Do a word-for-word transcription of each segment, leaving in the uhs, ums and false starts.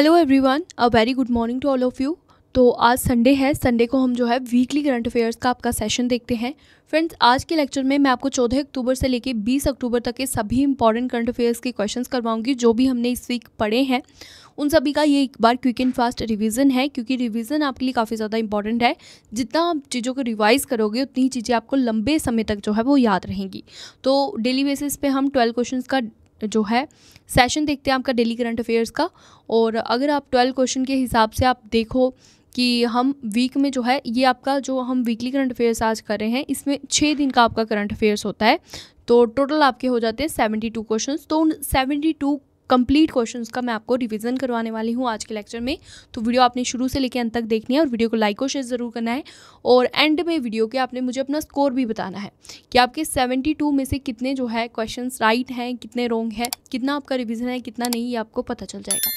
Hello everyone, a very good morning to all of you. तो आज Sunday है, Sunday को हम जो है वीकली करंट अफेयर्स का आपका सेशन देखते हैं। फ्रेंड्स, आज के लेक्चर में मैं आपको चौदह अक्टूबर से लेकर बीस अक्टूबर तक के सभी इंपॉर्टेंट करंट अफेयर्स के क्वेश्चंस करवाऊंगी, जो भी हमने इस वीक पढ़े हैं उन सभी का ये एक बार क्विक एंड फास्ट रिवीजन है, क्योंकि रिवीजन आपके लिए काफ़ी ज़्यादा इंपॉर्टेंट है। जितना आप चीज़ों को रिवाइज़ करोगे उतनी चीज़ें आपको लंबे समय तक जो है वो याद रहेंगी। तो डेली बेसिस पे हम ट्वेल्व क्वेश्चन का जो है सेशन देखते हैं आपका डेली करंट अफेयर्स का। और अगर आप ट्वेल्व क्वेश्चन के हिसाब से आप देखो कि हम वीक में जो है ये आपका जो हम वीकली करंट अफेयर्स आज कर रहे हैं इसमें छः दिन का आपका करंट अफेयर्स होता है, तो टोटल आपके हो जाते हैं सेवेंटी टू क्वेश्चंस। तो उन सेवेंटी टू कंप्लीट क्वेश्चंस का मैं आपको रिवीजन करवाने वाली हूँ आज के लेक्चर में। तो वीडियो आपने शुरू से लेकर अंत तक देखनी है और वीडियो को लाइक और शेयर ज़रूर करना है। और एंड में वीडियो के आपने मुझे अपना स्कोर भी बताना है कि आपके सेवेंटी टू में से कितने जो है क्वेश्चंस राइट हैं, कितने रॉन्ग हैं, कितना आपका रिवीजन है, कितना नहीं, ये आपको पता चल जाएगा।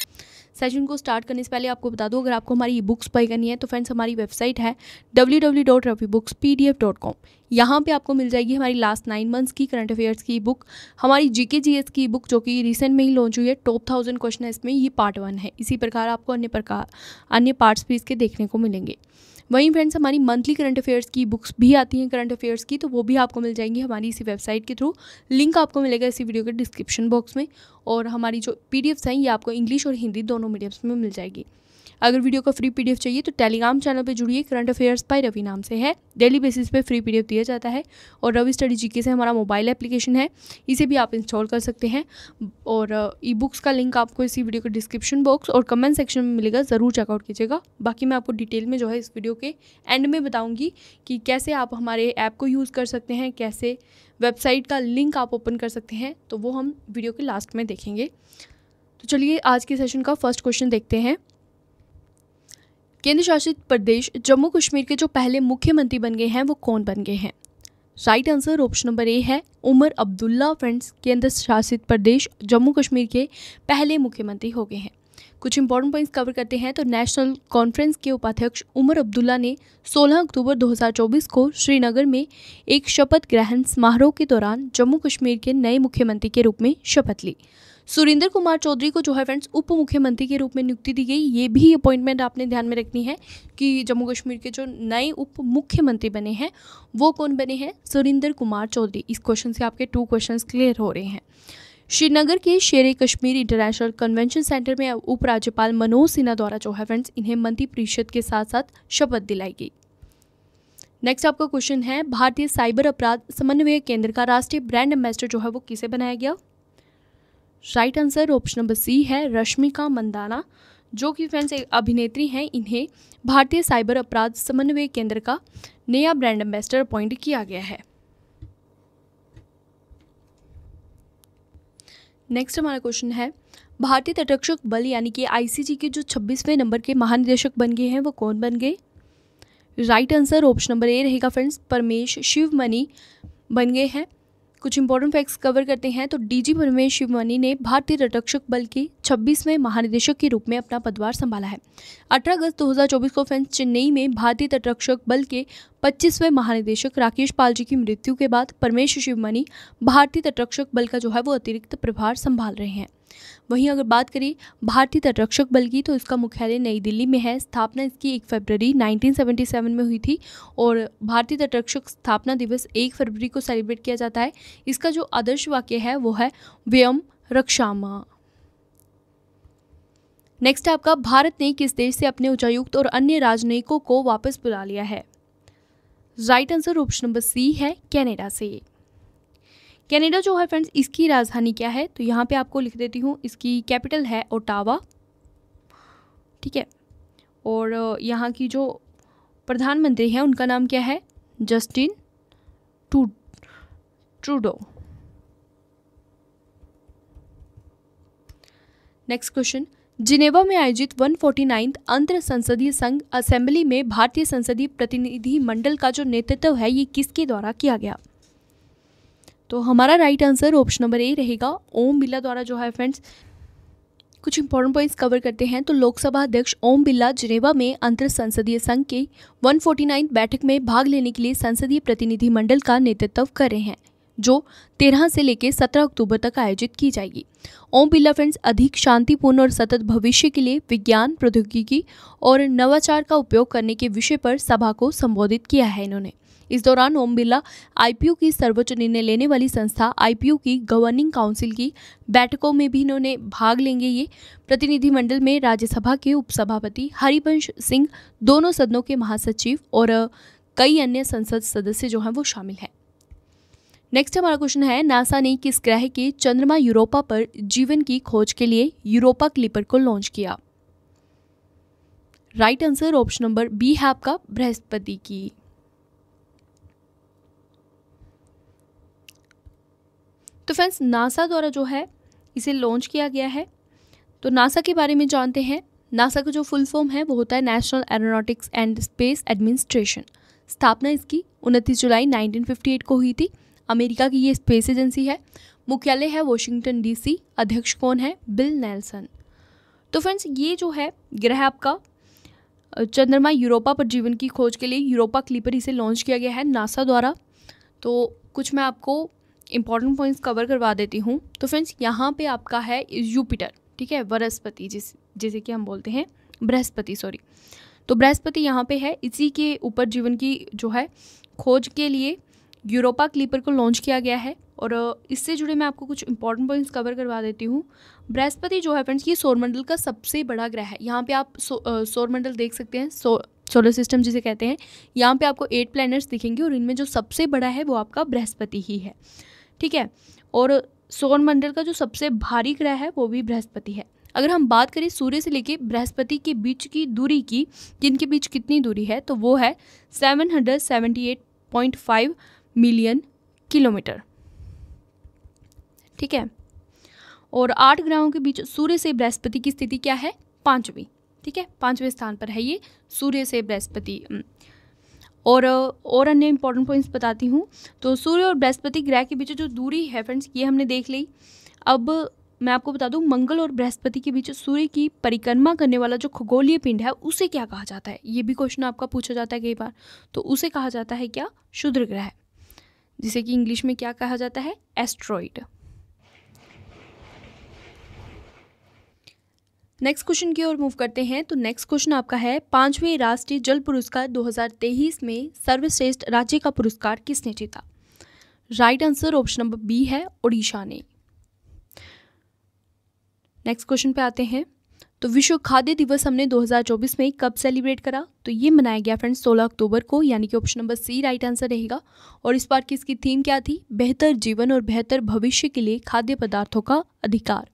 सेशन को स्टार्ट करने से पहले आपको बता दूं, अगर आपको हमारी ई बुक्स बाई करनी है तो फ्रेंड्स हमारी वेबसाइट है W W W dot Ravi books P D F dot com. यहाँ पे आपको मिल जाएगी हमारी लास्ट नाइन मंथ्स की करंट अफेयर्स की बुक, हमारी जीके जीएस की बुक जो कि रिसेंट में ही लॉन्च हुई है। टॉप थाउजेंड क्वेश्चन है इसमें, ये पार्ट वन है। इसी प्रकार आपको अन्य प्रकार अन्य पार्ट्स भी इसके देखने को मिलेंगे। वहीं फ्रेंड्स हमारी मंथली करंट अफेयर्स की बुक्स भी आती हैं करंट अफेयर्स की, तो वो भी आपको मिल जाएंगी हमारी इसी वेबसाइट के थ्रू। लिंक आपको मिलेगा इसी वीडियो के डिस्क्रिप्शन बॉक्स में। और हमारी जो पीडीएफ्स हैं ये आपको इंग्लिश और हिंदी दोनों मीडियम्स में मिल जाएगी। अगर वीडियो का फ्री पीडीएफ चाहिए तो टेलीग्राम चैनल पे जुड़िए, करंट अफेयर्स बाय रवि नाम से है। डेली बेसिस पे फ्री पीडीएफ दिया जाता है। और रवि स्टडी जीके से हमारा मोबाइल एप्लीकेशन है, इसे भी आप इंस्टॉल कर सकते हैं। और ई बुक्स का लिंक आपको इसी वीडियो के डिस्क्रिप्शन बॉक्स और कमेंट सेक्शन में मिलेगा, ज़रूर चेकआउट कीजिएगा। बाकी मैं आपको डिटेल में जो है इस वीडियो के एंड में बताऊँगी कि कैसे आप हमारे ऐप को यूज़ कर सकते हैं, कैसे वेबसाइट का लिंक आप ओपन कर सकते हैं, तो वो हम वीडियो के लास्ट में देखेंगे। तो चलिए आज के सेशन का फर्स्ट क्वेश्चन देखते हैं। केंद्र शासित प्रदेश जम्मू कश्मीर के जो पहले मुख्यमंत्री बन गए हैं वो कौन बन गए हैं? Right answer option number A है, उमर अब्दुल्ला। फ्रेंड्स, केंद्र शासित प्रदेश जम्मू कश्मीर के पहले मुख्यमंत्री हो गए हैं। कुछ इंपॉर्टेंट पॉइंट्स कवर करते हैं। तो नेशनल कॉन्फ्रेंस के उपाध्यक्ष उमर अब्दुल्ला ने सोलह अक्टूबर दो हज़ार चौबीस को श्रीनगर में एक शपथ ग्रहण समारोह के दौरान जम्मू कश्मीर के नए मुख्यमंत्री के रूप में शपथ ली। सुरेंद्र कुमार चौधरी को जो है फ्रेंड्स उप मुख्यमंत्री के रूप में नियुक्ति दी गई। ये भी अपॉइंटमेंट आपने ध्यान में रखनी है कि जम्मू कश्मीर के जो नए उप मुख्यमंत्री बने हैं वो कौन बने हैं? सुरेंद्र कुमार चौधरी। इस क्वेश्चन से आपके टू क्वेश्चंस क्लियर हो रहे हैं। श्रीनगर के शेर कश्मीर इंटरनेशनल कन्वेंशन सेंटर में उपराज्यपाल मनोज सिन्हा द्वारा जो है फ्रेंड्स इन्हें मंत्री परिषद के साथ साथ शपथ दिलाई गई। नेक्स्ट आपका क्वेश्चन है, भारतीय साइबर अपराध समन्वय केंद्र का राष्ट्रीय ब्रांड एम्बेसडर जो है वो किसे बनाया गया? Right answer option number C है, रश्मिका मंदाना, जो कि फ्रेंड्स एक अभिनेत्री हैं। इन्हें भारतीय साइबर अपराध समन्वय केंद्र का नया ब्रांड एम्बेसडर अपॉइंट किया गया है। नेक्स्ट हमारा क्वेश्चन है, भारतीय तटरक्षक बल यानी कि आईसीजी के जो छब्बीसवें नंबर के महानिदेशक बन गए हैं वो कौन बन गए? Right answer option number A रहेगा फ्रेंड्स, परमेश शिवमणि बन गए हैं। कुछ इंपॉर्टेंट फैक्ट्स कवर करते हैं। तो डीजी परमेश शिवमणि ने भारतीय तटरक्षक बल के छब्बीसवें महानिदेशक के रूप में अपना पदभार संभाला है। अठारह अगस्त दो हज़ार चौबीस को फ्रेंड्स चेन्नई में भारतीय तटरक्षक बल के पच्चीसवें महानिदेशक राकेश पाल जी की मृत्यु के बाद परमेश शिवमणि भारतीय तटरक्षक बल का जो है वो अतिरिक्त प्रभार संभाल रहे हैं। वहीं अगर बात करें भारतीय तटरक्षक बल की तो इसका मुख्यालय नई दिल्ली में है। स्थापना इसकी एक फरवरी नाइनटीन सेवेंटी सेवन में हुई थी और भारतीय तटरक्षक स्थापना दिवस एक फरवरी को सेलिब्रेट किया जाता है। इसका जो आदर्श वाक्य है वो है व्यम रक्षामा। नेक्स्ट आपका, भारत ने किस देश से अपने उच्चायुक्त और अन्य राजनयिकों को वापस बुला लिया है? Right answer option number C है, कनाडा से। कनाडा जो है फ्रेंड्स इसकी राजधानी क्या है? तो यहाँ पे आपको लिख देती हूँ, इसकी कैपिटल है ओटावा, ठीक है। और यहाँ की जो प्रधानमंत्री हैं उनका नाम क्या है? जस्टिन टू ट्रूडो। नेक्स्ट क्वेश्चन, जिनेवा में आयोजित एक सौ उनचासवां अंतर संसदीय संघ असेंबली में भारतीय संसदीय प्रतिनिधि मंडल का जो नेतृत्व है ये किसके द्वारा किया गया? तो हमारा right answer option number A रहेगा, ओम बिरला द्वारा जो है फ्रेंड्स। कुछ इंपॉर्टेंट पॉइंट्स कवर करते हैं। तो लोकसभा अध्यक्ष ओम बिरला जिनेवा में अंतर संसदीय संघ की एक सौ उनचासवीं बैठक में भाग लेने के लिए संसदीय प्रतिनिधिमंडल का नेतृत्व कर रहे हैं। जो तेरह से लेकर सत्रह अक्टूबर तक आयोजित की जाएगी। ओम बिरला फ्रेंड्स अधिक शांतिपूर्ण और सतत भविष्य के लिए विज्ञान, प्रौद्योगिकी और नवाचार का उपयोग करने के विषय पर सभा को संबोधित किया है इन्होंने। इस दौरान ओम बिरला आईपीओ की सर्वोच्च निर्णय लेने वाली संस्था आईपीओ की गवर्निंग काउंसिल की बैठकों में भी इन्होंने भाग लेंगे। ये प्रतिनिधिमंडल में राज्यसभा के उपसभापति हरिवंश सिंह, दोनों सदनों के महासचिव और कई अन्य संसद सदस्य जो हैं वो शामिल हैं। नेक्स्ट हमारा क्वेश्चन है, नासा ने किस ग्रह के चंद्रमा यूरोपा पर जीवन की खोज के लिए यूरोपा क्लीपर को लॉन्च किया? Right answer option number B है आपका, बृहस्पति की। तो फ्रेंड्स नासा द्वारा जो है इसे लॉन्च किया गया है। तो नासा के बारे में जानते हैं। नासा का जो फुल फॉर्म है वो होता है National Aeronautics and Space Administration. स्थापना इसकी उनतीस जुलाई नाइनटीन फिफ्टी एट को हुई थी। अमेरिका की ये स्पेस एजेंसी है। मुख्यालय है वॉशिंगटन डीसी। अध्यक्ष कौन है? Bill Nelson. तो फ्रेंड्स ये जो है ग्रह आपका चंद्रमा यूरोपा पर जीवन की खोज के लिए यूरोपा क्लीपर इसे लॉन्च किया गया है नासा द्वारा। तो कुछ मैं आपको इंपॉर्टेंट पॉइंट्स कवर करवा देती हूँ। तो फ्रेंड्स यहाँ पे आपका है जुपिटर, ठीक है, वनस्पति जिस जैसे कि हम बोलते हैं बृहस्पति, सॉरी। तो बृहस्पति यहाँ पे है, इसी के ऊपर जीवन की जो है खोज के लिए यूरोपा क्लीपर को लॉन्च किया गया है। और इससे जुड़े मैं आपको कुछ इंपॉर्टेंट पॉइंट्स कवर करवा देती हूँ। बृहस्पति जो है फ्रेंड्स ये सौरमंडल का सबसे बड़ा ग्रह है। यहाँ पे आप सौरमंडल देख सकते हैं, सो सोलर सिस्टम जिसे कहते हैं। यहाँ पे आपको एट प्लैनेट्स दिखेंगे और इनमें जो सबसे बड़ा है वो आपका बृहस्पति ही है, ठीक है। और सौरमंडल का जो सबसे भारी ग्रह है वो भी बृहस्पति है। अगर हम बात करें सूर्य से लेकर बृहस्पति के बीच की दूरी की, जिनके बीच कितनी दूरी है, तो वो है seven hundred seventy eight point five million kilometre, ठीक है। और आठ ग्रहों के बीच सूर्य से बृहस्पति की स्थिति क्या है? पांचवी, ठीक है, पांचवें स्थान पर है ये सूर्य से बृहस्पति। और और अन्य इंपॉर्टेंट पॉइंट्स बताती हूँ। तो सूर्य और बृहस्पति ग्रह के बीच जो दूरी है फ्रेंड्स ये हमने देख ली। अब मैं आपको बता दूँ मंगल और बृहस्पति के बीच सूर्य की परिक्रमा करने वाला जो खगोलीय पिंड है उसे क्या कहा जाता है? ये भी क्वेश्चन आपका पूछा जाता है कई बार। तो उसे कहा जाता है क्या? क्षुद्र ग्रह, जिसे कि इंग्लिश में क्या कहा जाता है? एस्ट्रॉइड। नेक्स्ट क्वेश्चन की ओर मूव करते हैं। तो नेक्स्ट क्वेश्चन आपका है, पांचवें राष्ट्रीय जल पुरस्कार दो हज़ार तेईस में सर्वश्रेष्ठ राज्य का पुरस्कार किसने जीता? Right answer option number B है, ओडिशा ने। नेक्स्ट क्वेश्चन पे आते हैं। तो विश्व खाद्य दिवस हमने दो हज़ार चौबीस में कब सेलिब्रेट करा? तो ये मनाया गया फ्रेंड्स सोलह अक्टूबर को, यानी कि option number C right answer रहेगा। और इस बार किसकी थीम क्या थी? बेहतर जीवन और बेहतर भविष्य के लिए खाद्य पदार्थों का अधिकार।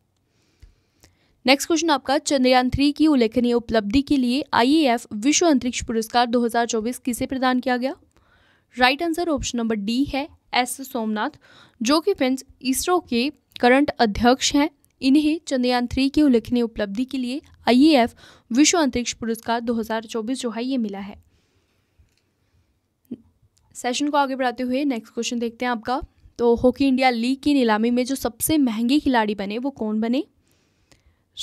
नेक्स्ट क्वेश्चन आपका, चंद्रयान थ्री की उल्लेखनीय उपलब्धि के लिए आईएएफ विश्व अंतरिक्ष पुरस्कार दो हज़ार चौबीस किसे प्रदान किया गया? Right answer option number D है, एस सोमनाथ, जो कि फ्रेंड्स इसरो के करंट अध्यक्ष हैं। इन्हें चंद्रयान थ्री की उल्लेखनीय उपलब्धि के लिए आईएएफ विश्व अंतरिक्ष पुरस्कार दो हज़ार चौबीस जो है ये मिला है। सेशन को आगे बढ़ाते हुए नेक्स्ट क्वेश्चन देखते हैं आपका। तो हॉकी इंडिया लीग की नीलामी में जो सबसे महंगे खिलाड़ी बने वो कौन बने?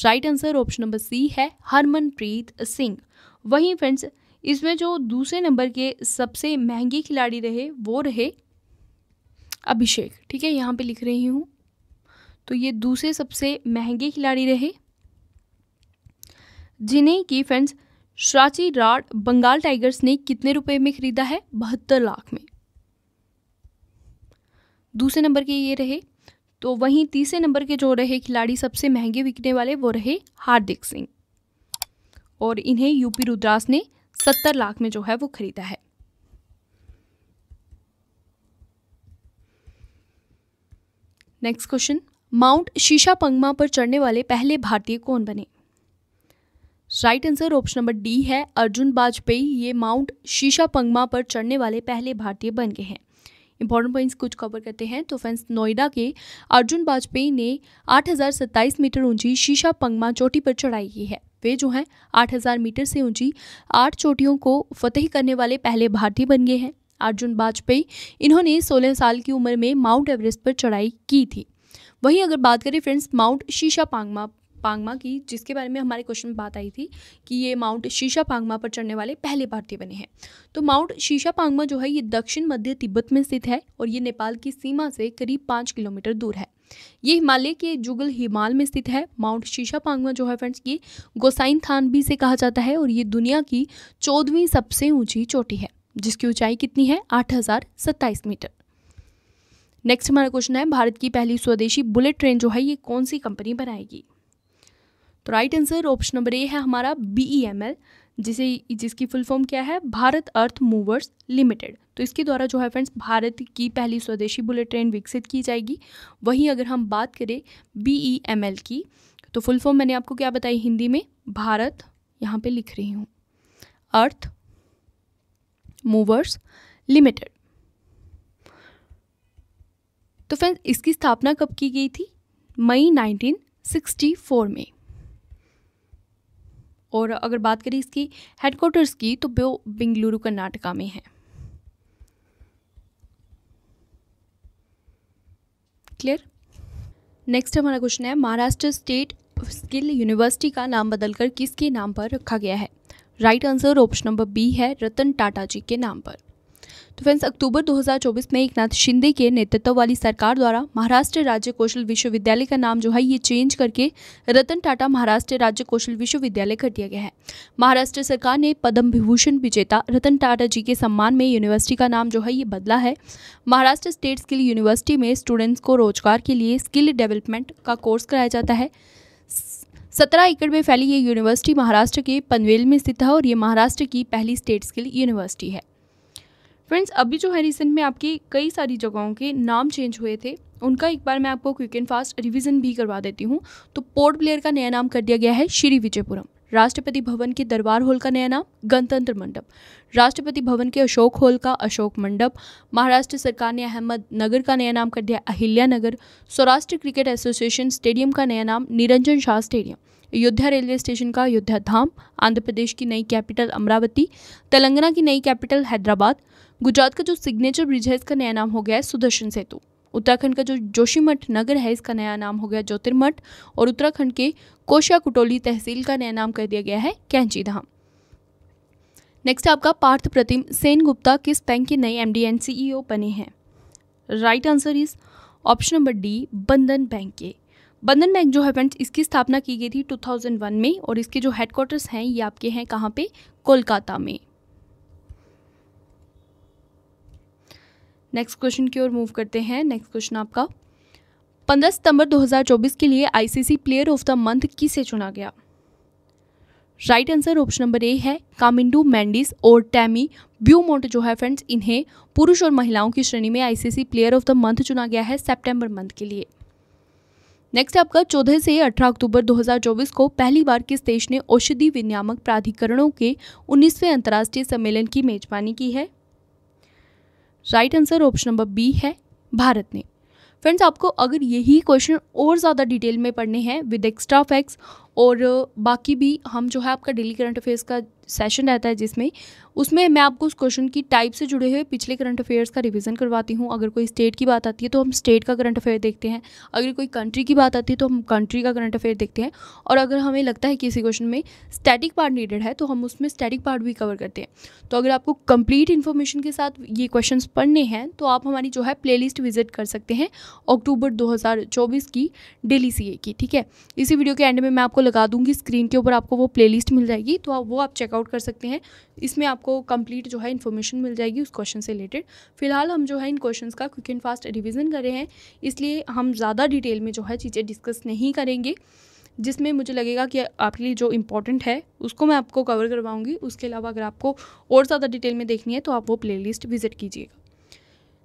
Right answer option number C है, हरमनप्रीत सिंह। वहीं फ्रेंड्स इसमें जो दूसरे नंबर के सबसे महंगे खिलाड़ी रहे वो रहे अभिषेक, ठीक है, यहाँ पे लिख रही हूँ। तो ये दूसरे सबसे महंगे खिलाड़ी रहे, जिन्हें कि फ्रेंड्स श्राची राड बंगाल टाइगर्स ने कितने रुपए में खरीदा है? बहत्तर लाख में। दूसरे नंबर के ये रहे। तो वहीं तीसरे नंबर के जो रहे खिलाड़ी सबसे महंगे बिकने वाले वो रहे हार्दिक सिंह, और इन्हें यूपी रुद्रास ने सत्तर लाख में जो है वो खरीदा है। नेक्स्ट क्वेश्चन, माउंट शीशा पंगमा पर चढ़ने वाले पहले भारतीय कौन बने? Right answer option number D है, अर्जुन वाजपेयी। ये माउंट शीशा पंगमा पर चढ़ने वाले पहले भारतीय बन गए हैं। इंपॉर्टेंट पॉइंट्स कुछ कवर करते हैं। तो फ्रेंड्स नोएडा के अर्जुन वाजपेयी ने आठ हज़ार सत्ताईस मीटर ऊंची शीशा पंगमा चोटी पर चढ़ाई की है। वे जो हैं आठ हज़ार मीटर से ऊंची आठ चोटियों को फतेह करने वाले पहले भारतीय बन गए हैं। अर्जुन वाजपेयी इन्होंने सोलह साल की उम्र में माउंट एवरेस्ट पर चढ़ाई की थी। वहीं अगर बात करें फ्रेंड्स माउंट शीशा पंगमा पांगमा की, जिसके बारे में हमारे क्वेश्चन में बात आई थी कि ये माउंट शीशा पांगमा पर चढ़ने वाले पहले भारतीय बने हैं। तो माउंट शीशा पांगमा जो है ये दक्षिण मध्य तिब्बत में स्थित है और ये नेपाल की सीमा से करीब पाँच किलोमीटर दूर है। ये हिमालय के जुगल हिमाल में स्थित है। माउंट शीशा पांगमा जो है फ्रेंड्स ये गोसाइन थान भी से कहा जाता है और ये दुनिया की चौदहवीं सबसे ऊंची चोटी है जिसकी ऊंचाई कितनी है आठ हज़ार सत्ताईस मीटर। नेक्स्ट हमारा क्वेश्चन है भारत की पहली स्वदेशी बुलेट ट्रेन जो है ये कौन सी कंपनी बनाएगी। तो right answer option number A है हमारा बी ई एम एल, जिसे जिसकी फुल फॉर्म क्या है भारत अर्थ मूवर्स लिमिटेड। तो इसके द्वारा जो है फ्रेंड्स भारत की पहली स्वदेशी बुलेट ट्रेन विकसित की जाएगी। वहीं अगर हम बात करें बी ई एम एल की तो फुल फॉर्म मैंने आपको क्या बताई हिंदी में, भारत यहाँ पे लिख रही हूँ अर्थ मूवर्स लिमिटेड। तो फ्रेंड्स इसकी स्थापना कब की गई थी, मई नाइनटीन सिक्सटी फोर में। और अगर बात करें इसकी हेडक्वार्टर्स की तो वो बेंगलुरु कर्नाटका में है। क्लियर। नेक्स्ट हमारा क्वेश्चन है महाराष्ट्र स्टेट स्किल यूनिवर्सिटी का नाम बदलकर किसके नाम पर रखा गया है। Right answer option number B है रतन टाटा जी के नाम पर। तो फ्रेंड्स अक्टूबर दो हज़ार चौबीस में एकनाथ शिंदे के नेतृत्व वाली सरकार द्वारा महाराष्ट्र राज्य कौशल विश्वविद्यालय का नाम जो है ये चेंज करके रतन टाटा महाराष्ट्र राज्य कौशल विश्वविद्यालय कर दिया गया है। महाराष्ट्र सरकार ने पद्म विभूषण विजेता रतन टाटा जी के सम्मान में यूनिवर्सिटी का नाम जो है ये बदला है। महाराष्ट्र स्टेट स्किल यूनिवर्सिटी में स्टूडेंट्स को रोजगार के लिए स्किल डेवलपमेंट का कोर्स कराया जाता है। सत्रह एकड़ में फैली ये यूनिवर्सिटी महाराष्ट्र के पनवेल में स्थित है और ये महाराष्ट्र की पहली स्टेट स्किल यूनिवर्सिटी है। फ्रेंड्स अभी जो है रिसेंट में आपकी कई सारी जगहों के नाम चेंज हुए थे, उनका एक बार मैं आपको क्विक एंड फास्ट रिवीजन भी करवा देती हूँ। तो पोर्ट ब्लेयर का नया नाम कर दिया गया है श्री विजयपुरम। राष्ट्रपति भवन के दरबार हॉल का नया नाम गणतंत्र मंडप। राष्ट्रपति भवन के अशोक हॉल का अशोक मंडप। महाराष्ट्र सरकार ने अहमद नगर का नया नाम कर दिया अहिल्या नगर। सौराष्ट्र क्रिकेट एसोसिएशन स्टेडियम का नया नाम Niranjan Shah stadium. Ayodhya railway station का अयोध्या धाम। आंध्र प्रदेश की नई कैपिटल अमरावती। तेलंगाना की नई कैपिटल हैदराबाद। गुजरात का जो सिग्नेचर ब्रिज है इसका नया नाम हो गया है सुदर्शन सेतु। उत्तराखंड का जो जोशीमठ नगर है इसका नया नाम हो गया ज्योतिर्मठ। और उत्तराखंड के कोशिया कुटोली तहसील का नया नाम कर दिया गया है कैंची धाम। नेक्स्ट आपका पार्थ प्रतिम सेन गुप्ता किस बैंक के नए एमडी एंड सीईओ बने हैं। Right answer is option number D Bandhan bank के। बंधन बैंक जो है फ्रेंड्स इसकी स्थापना की गई थी दो हज़ार एक में और इसके जो हेडक्वार्टर्स हैं ये आपके हैं कहाँ पे, कोलकाता में। नेक्स्ट क्वेश्चन की ओर मूव करते हैं। नेक्स्ट क्वेश्चन आपका पंद्रह सितंबर दो हज़ार चौबीस के लिए ICC player of the month किसे चुना गया। Right answer option number A है कामिंडू मेंडिस और टैमी ब्यूमोंट जो है फ्रेंड्स इन्हें पुरुष और महिलाओं की श्रेणी में ICC player of the month चुना गया है सेप्टेम्बर मंथ के लिए। नेक्स्ट आपका चौदह से अठारह अक्टूबर दो हज़ार चौबीस को पहली बार किस देश ने औषधि विनियामक प्राधिकरणों के उन्नीसवें अंतर्राष्ट्रीय सम्मेलन की मेजबानी की है। Right answer option number B है भारत ने। फ्रेंड्स आपको अगर यही क्वेश्चन और ज़्यादा डिटेल में पढ़ने हैं विद एक्स्ट्रा फैक्ट्स और बाकी भी हम जो है आपका डेली करंट अफेयर्स का सेशन रहता है जिसमें उसमें मैं आपको उस क्वेश्चन की टाइप से जुड़े हुए पिछले करंट अफेयर्स का रिवीजन करवाती हूँ। अगर कोई स्टेट की बात आती है तो हम स्टेट का करंट अफेयर देखते हैं, अगर कोई कंट्री की बात आती है तो हम कंट्री का करंट अफेयर देखते हैं, और अगर हमें लगता है किसी क्वेश्चन में स्टैटिक पार्ट नीडेड है तो हम उसमें स्टैटिक पार्ट भी कवर करते हैं। तो अगर आपको कंप्लीट इन्फॉर्मेशन के साथ ये क्वेश्चन पढ़ने हैं तो आप हमारी जो है प्ले लिस्ट विजिट कर सकते हैं अक्टूबर दो हज़ार चौबीस की डेली सी ए की। ठीक है, इसी वीडियो के एंड में मैं आपको लगा दूंगी स्क्रीन के ऊपर, आपको वो प्ले लिस्ट मिल जाएगी तो आप वो आप चेकआउट कर सकते हैं। इसमें आपको कंप्लीट जो है इन्फॉर्मेशन मिल जाएगी उस क्वेश्चन से रिलेटेड। फिलहाल हम जो है इन क्वेश्चंस का क्विक एंड फास्ट रिवीजन कर रहे हैं, इसलिए हम ज़्यादा डिटेल में जो है चीज़ें डिस्कस नहीं करेंगे। जिसमें मुझे लगेगा कि आपके लिए जो इंपॉर्टेंट है उसको मैं आपको कवर करवाऊँगी। उसके अलावा अगर आपको और ज़्यादा डिटेल में देखनी है तो आप वो प्ले लिस्ट विजिट कीजिएगा।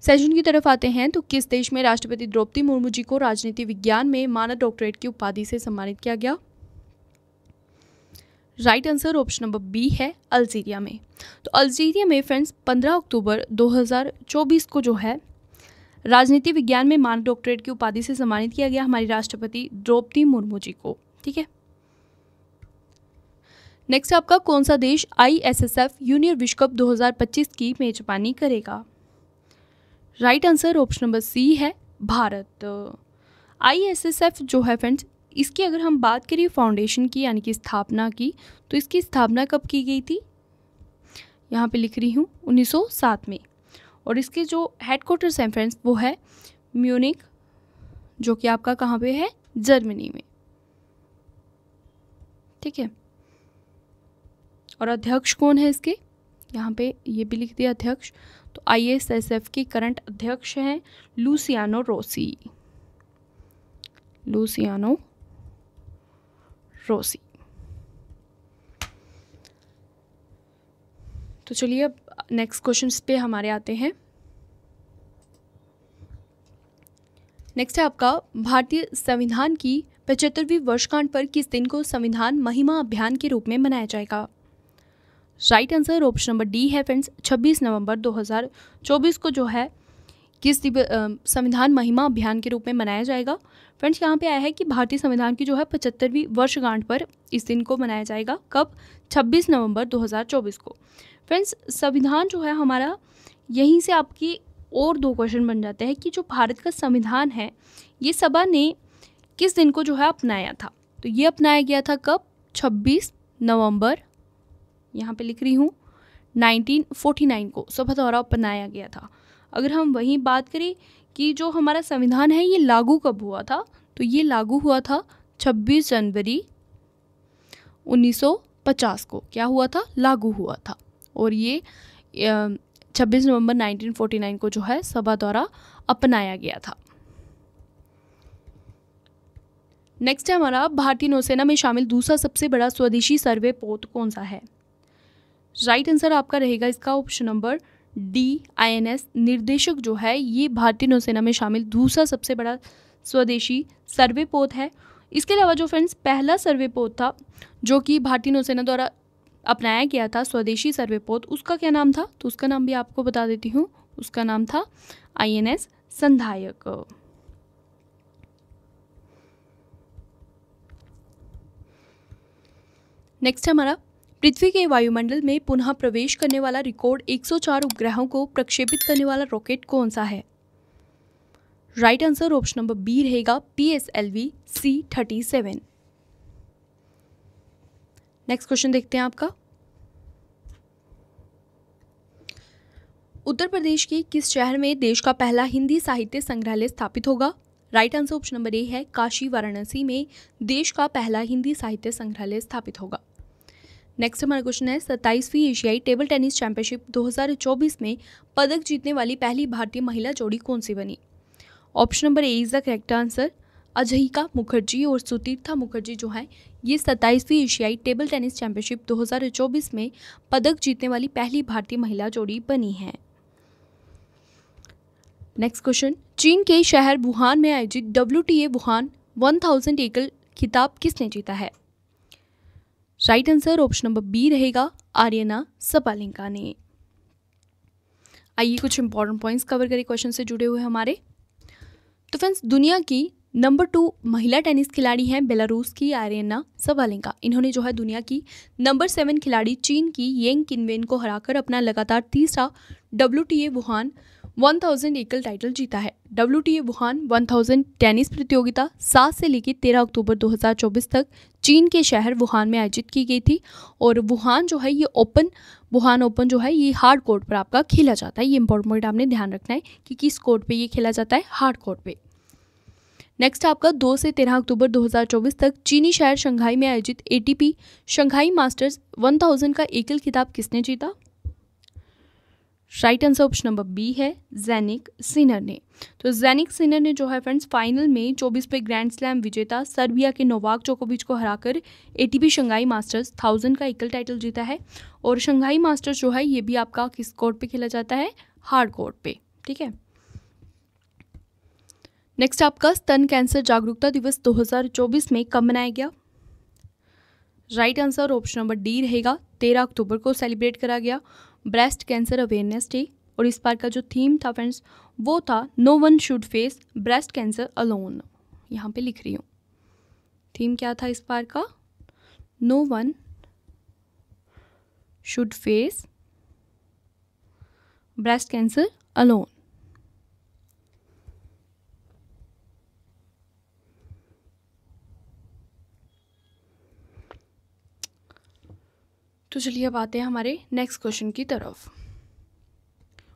सेशन की तरफ आते हैं। तो किस देश में राष्ट्रपति द्रौपदी मुर्मू जी को राजनीति विज्ञान में मानद डॉक्टरेट की उपाधि से सम्मानित किया गया। Right answer option number B है अल्जीरिया में। तो अल्जीरिया में फ्रेंड्स पंद्रह अक्टूबर दो हज़ार चौबीस को जो है राजनीति विज्ञान में मानद डॉक्टरेट की उपाधि से सम्मानित किया गया हमारी राष्ट्रपति द्रौपदी मुर्मू जी को। ठीक है, नेक्स्ट आपका कौन सा देश I S S F junior विश्व कप दो हज़ार पच्चीस की मेजबानी करेगा। Right answer option number C है Bharat. I S S F जो है फ्रेंड्स इसकी अगर हम बात करें फाउंडेशन की यानी कि स्थापना की, तो इसकी स्थापना कब की गई थी, यहाँ पे लिख रही हूँ उन्नीस सौ सात में। और इसके जो हेडक्वार्टर्स हैं फ्रेंड्स वो है म्यूनिक, जो कि आपका कहाँ पे है, जर्मनी में, ठीक है। और अध्यक्ष कौन है इसके, यहाँ पे ये भी लिख दिया अध्यक्ष, तो आई एस एस एफ के करंट अध्यक्ष हैं लूसियानो रोसी, लूसियानो रोसी। तो चलिए अब नेक्स्ट क्वेश्चंस पे हमारे आते हैं। नेक्स्ट है आपका भारतीय संविधान की पचहत्तरवीं वर्षगांठ पर किस दिन को संविधान महिमा अभियान के रूप में मनाया जाएगा। Right answer option number D है फ्रेंड्स, छब्बीस नवंबर दो हज़ार चौबीस को जो है किस संविधान महिमा अभियान के रूप में मनाया जाएगा। फ्रेंड्स यहाँ पे आया है कि भारतीय संविधान की जो है पचहत्तरवीं वर्षगांठ पर इस दिन को मनाया जाएगा। कब, छब्बीस नवंबर दो हज़ार चौबीस को। फ्रेंड्स संविधान जो है हमारा, यहीं से आपकी और दो क्वेश्चन बन जाते हैं कि जो भारत का संविधान है ये सभा ने किस दिन को जो है अपनाया था। तो ये अपनाया गया था कब, छब्बीस नवंबर, यहाँ पे लिख रही हूँ नाइनटीन फोर्टी नाइन को सभा द्वारा अपनाया गया था। अगर हम वहीं बात करें कि जो हमारा संविधान है ये लागू कब हुआ था, तो ये लागू हुआ था छब्बीस जनवरी उन्नीस सौ पचास को। क्या हुआ था, लागू हुआ था। और ये छब्बीस नवंबर नाइनटीन फोर्टी नाइन को जो है सभा द्वारा अपनाया गया था। नेक्स्ट है हमारा भारतीय नौसेना में शामिल दूसरा सबसे बड़ा स्वदेशी सर्वे पोत कौन सा है। राइट आंसर आपका रहेगा इसका option number D, I N S निर्देशक जो है ये भारतीय नौसेना में शामिल दूसरा सबसे बड़ा स्वदेशी सर्वे पोत है। इसके अलावा जो फ्रेंड्स पहला सर्वे पोत था जो कि भारतीय नौसेना द्वारा अपनाया गया था, स्वदेशी सर्वे पोत, उसका क्या नाम था, तो उसका नाम भी आपको बता देती हूँ, उसका नाम था I N S Sandhayak. Next है हमारा पृथ्वी के वायुमंडल में पुनः प्रवेश करने वाला रिकॉर्ड एक सौ चार उपग्रहों को प्रक्षेपित करने वाला रॉकेट कौन सा है। Right answer option number B रहेगा P S L V C thirty seven. Next question देखते हैं आपका। उत्तर प्रदेश के किस शहर में देश का पहला हिंदी साहित्य संग्रहालय स्थापित होगा। Right answer option number A है काशी वाराणसी में देश का पहला हिंदी साहित्य संग्रहालय स्थापित होगा। नेक्स्ट हमारा क्वेश्चन है सत्ताईसवीं एशियाई टेबल टेनिस चैंपियनशिप दो हज़ार चौबीस में पदक जीतने वाली पहली भारतीय महिला जोड़ी कौन सी बनी। Option number A is the correct answer. Ayhika Mukherjee और सुतीर्था मुखर्जी जो हैं ये सत्ताईसवीं एशियाई टेबल टेनिस चैंपियनशिप दो हज़ार चौबीस में पदक जीतने वाली पहली भारतीय महिला जोड़ी बनी है। नेक्स्ट क्वेश्चन, चीन के शहर वुहान में आयोजित W T A Wuhan one thousand एकल खिताब किसने जीता है। Right answer option number B रहेगा आर्यना सबालिंका ने। आइए कुछ इंपॉर्टेंट पॉइंट्स कवर करें क्वेश्चन से जुड़े हुए हमारे। तो फ्रेंड्स दुनिया की नंबर टू महिला टेनिस खिलाड़ी हैं बेलारूस की आर्यना सबालिंका। इन्होंने जो है दुनिया की नंबर सेवन खिलाड़ी चीन की येंग किनवेन को हराकर अपना लगातार तीसरा W T A Wuhan one thousand एकल टाइटल जीता है। W T A Wuhan one thousand tennis प्रतियोगिता सात से लेकर तेरह अक्टूबर दो हज़ार चौबीस तक चीन के शहर वुहान में आयोजित की गई थी। और वुहान जो है ये ओपन, वुहान ओपन जो है ये हार्ड कोर्ट पर आपका खेला जाता है। ये इंपॉर्टेंट पॉइंट आपने ध्यान रखना है कि किस कोर्ट पे ये खेला जाता है, हार्ड कोर्ट पे। नेक्स्ट आपका दो से तेरह अक्टूबर दो हज़ार चौबीस तक चीनी शहर शंघाई में आयोजित A T P Shanghai Masters one thousand का एकल खिताब किसने जीता। Right answer option number B है जैनिक सीनर ने। तो जैनिक सीनर ने जो है फ्रेंड्स फाइनल में चौबीस पे ग्रैंड स्लैम विजेता सर्बिया के नोवाक जोकोविच को हराकर एटीपी शंघाई मास्टर्स थाउजेंड का एकल टाइटल जीता है। और शंघाई मास्टर्स जो है ये भी आपका किस कोर्ट पे खेला जाता है, हार्ड कोर्ट पे, ठीक है। नेक्स्ट आपका स्तन कैंसर जागरूकता दिवस दो हज़ार चौबीस में कब मनाया गया। Right answer option number D रहेगा तेरह अक्टूबर को सेलिब्रेट करा गया ब्रेस्ट कैंसर अवेयरनेस डे। और इस बार का जो थीम था फ्रेंड्स वो था no one should face breast cancer alone. यहाँ पे लिख रही हूँ थीम क्या था इस बार का, no one should face breast cancer alone. तो चलिए अब आते हैं हमारे नेक्स्ट क्वेश्चन की तरफ।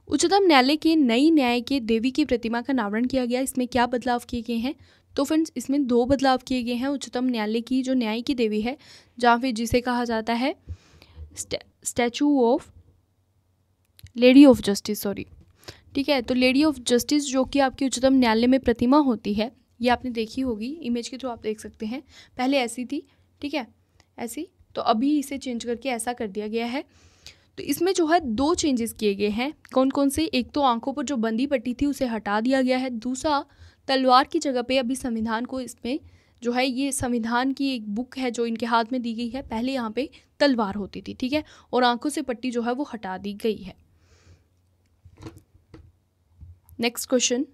उच्चतम न्यायालय के नई न्याय के देवी की प्रतिमा का अनावरण किया गया, इसमें क्या बदलाव किए गए हैं? तो फ्रेंड्स इसमें दो बदलाव किए गए हैं। उच्चतम न्यायालय की जो न्याय की देवी है, जहाँ पे जिसे कहा जाता है statue of lady of justice, sorry ठीक है, तो लेडी ऑफ जस्टिस जो कि आपकी उच्चतम न्यायालय में प्रतिमा होती है, ये आपने देखी होगी, इमेज के थ्रू आप देख सकते हैं, पहले ऐसी थी ठीक है, ऐसी, तो अभी इसे चेंज करके ऐसा कर दिया गया है। तो इसमें जो है दो चेंजेस किए गए हैं, कौन कौन से? एक तो आंखों पर जो बंदी पट्टी थी उसे हटा दिया गया है, दूसरा तलवार की जगह पे अभी संविधान को इसमें जो है, ये संविधान की एक बुक है जो इनके हाथ में दी गई है, पहले यहाँ पे तलवार होती थी ठीक है, और आंखों से पट्टी जो है वो हटा दी गई है। नेक्स्ट क्वेश्चन,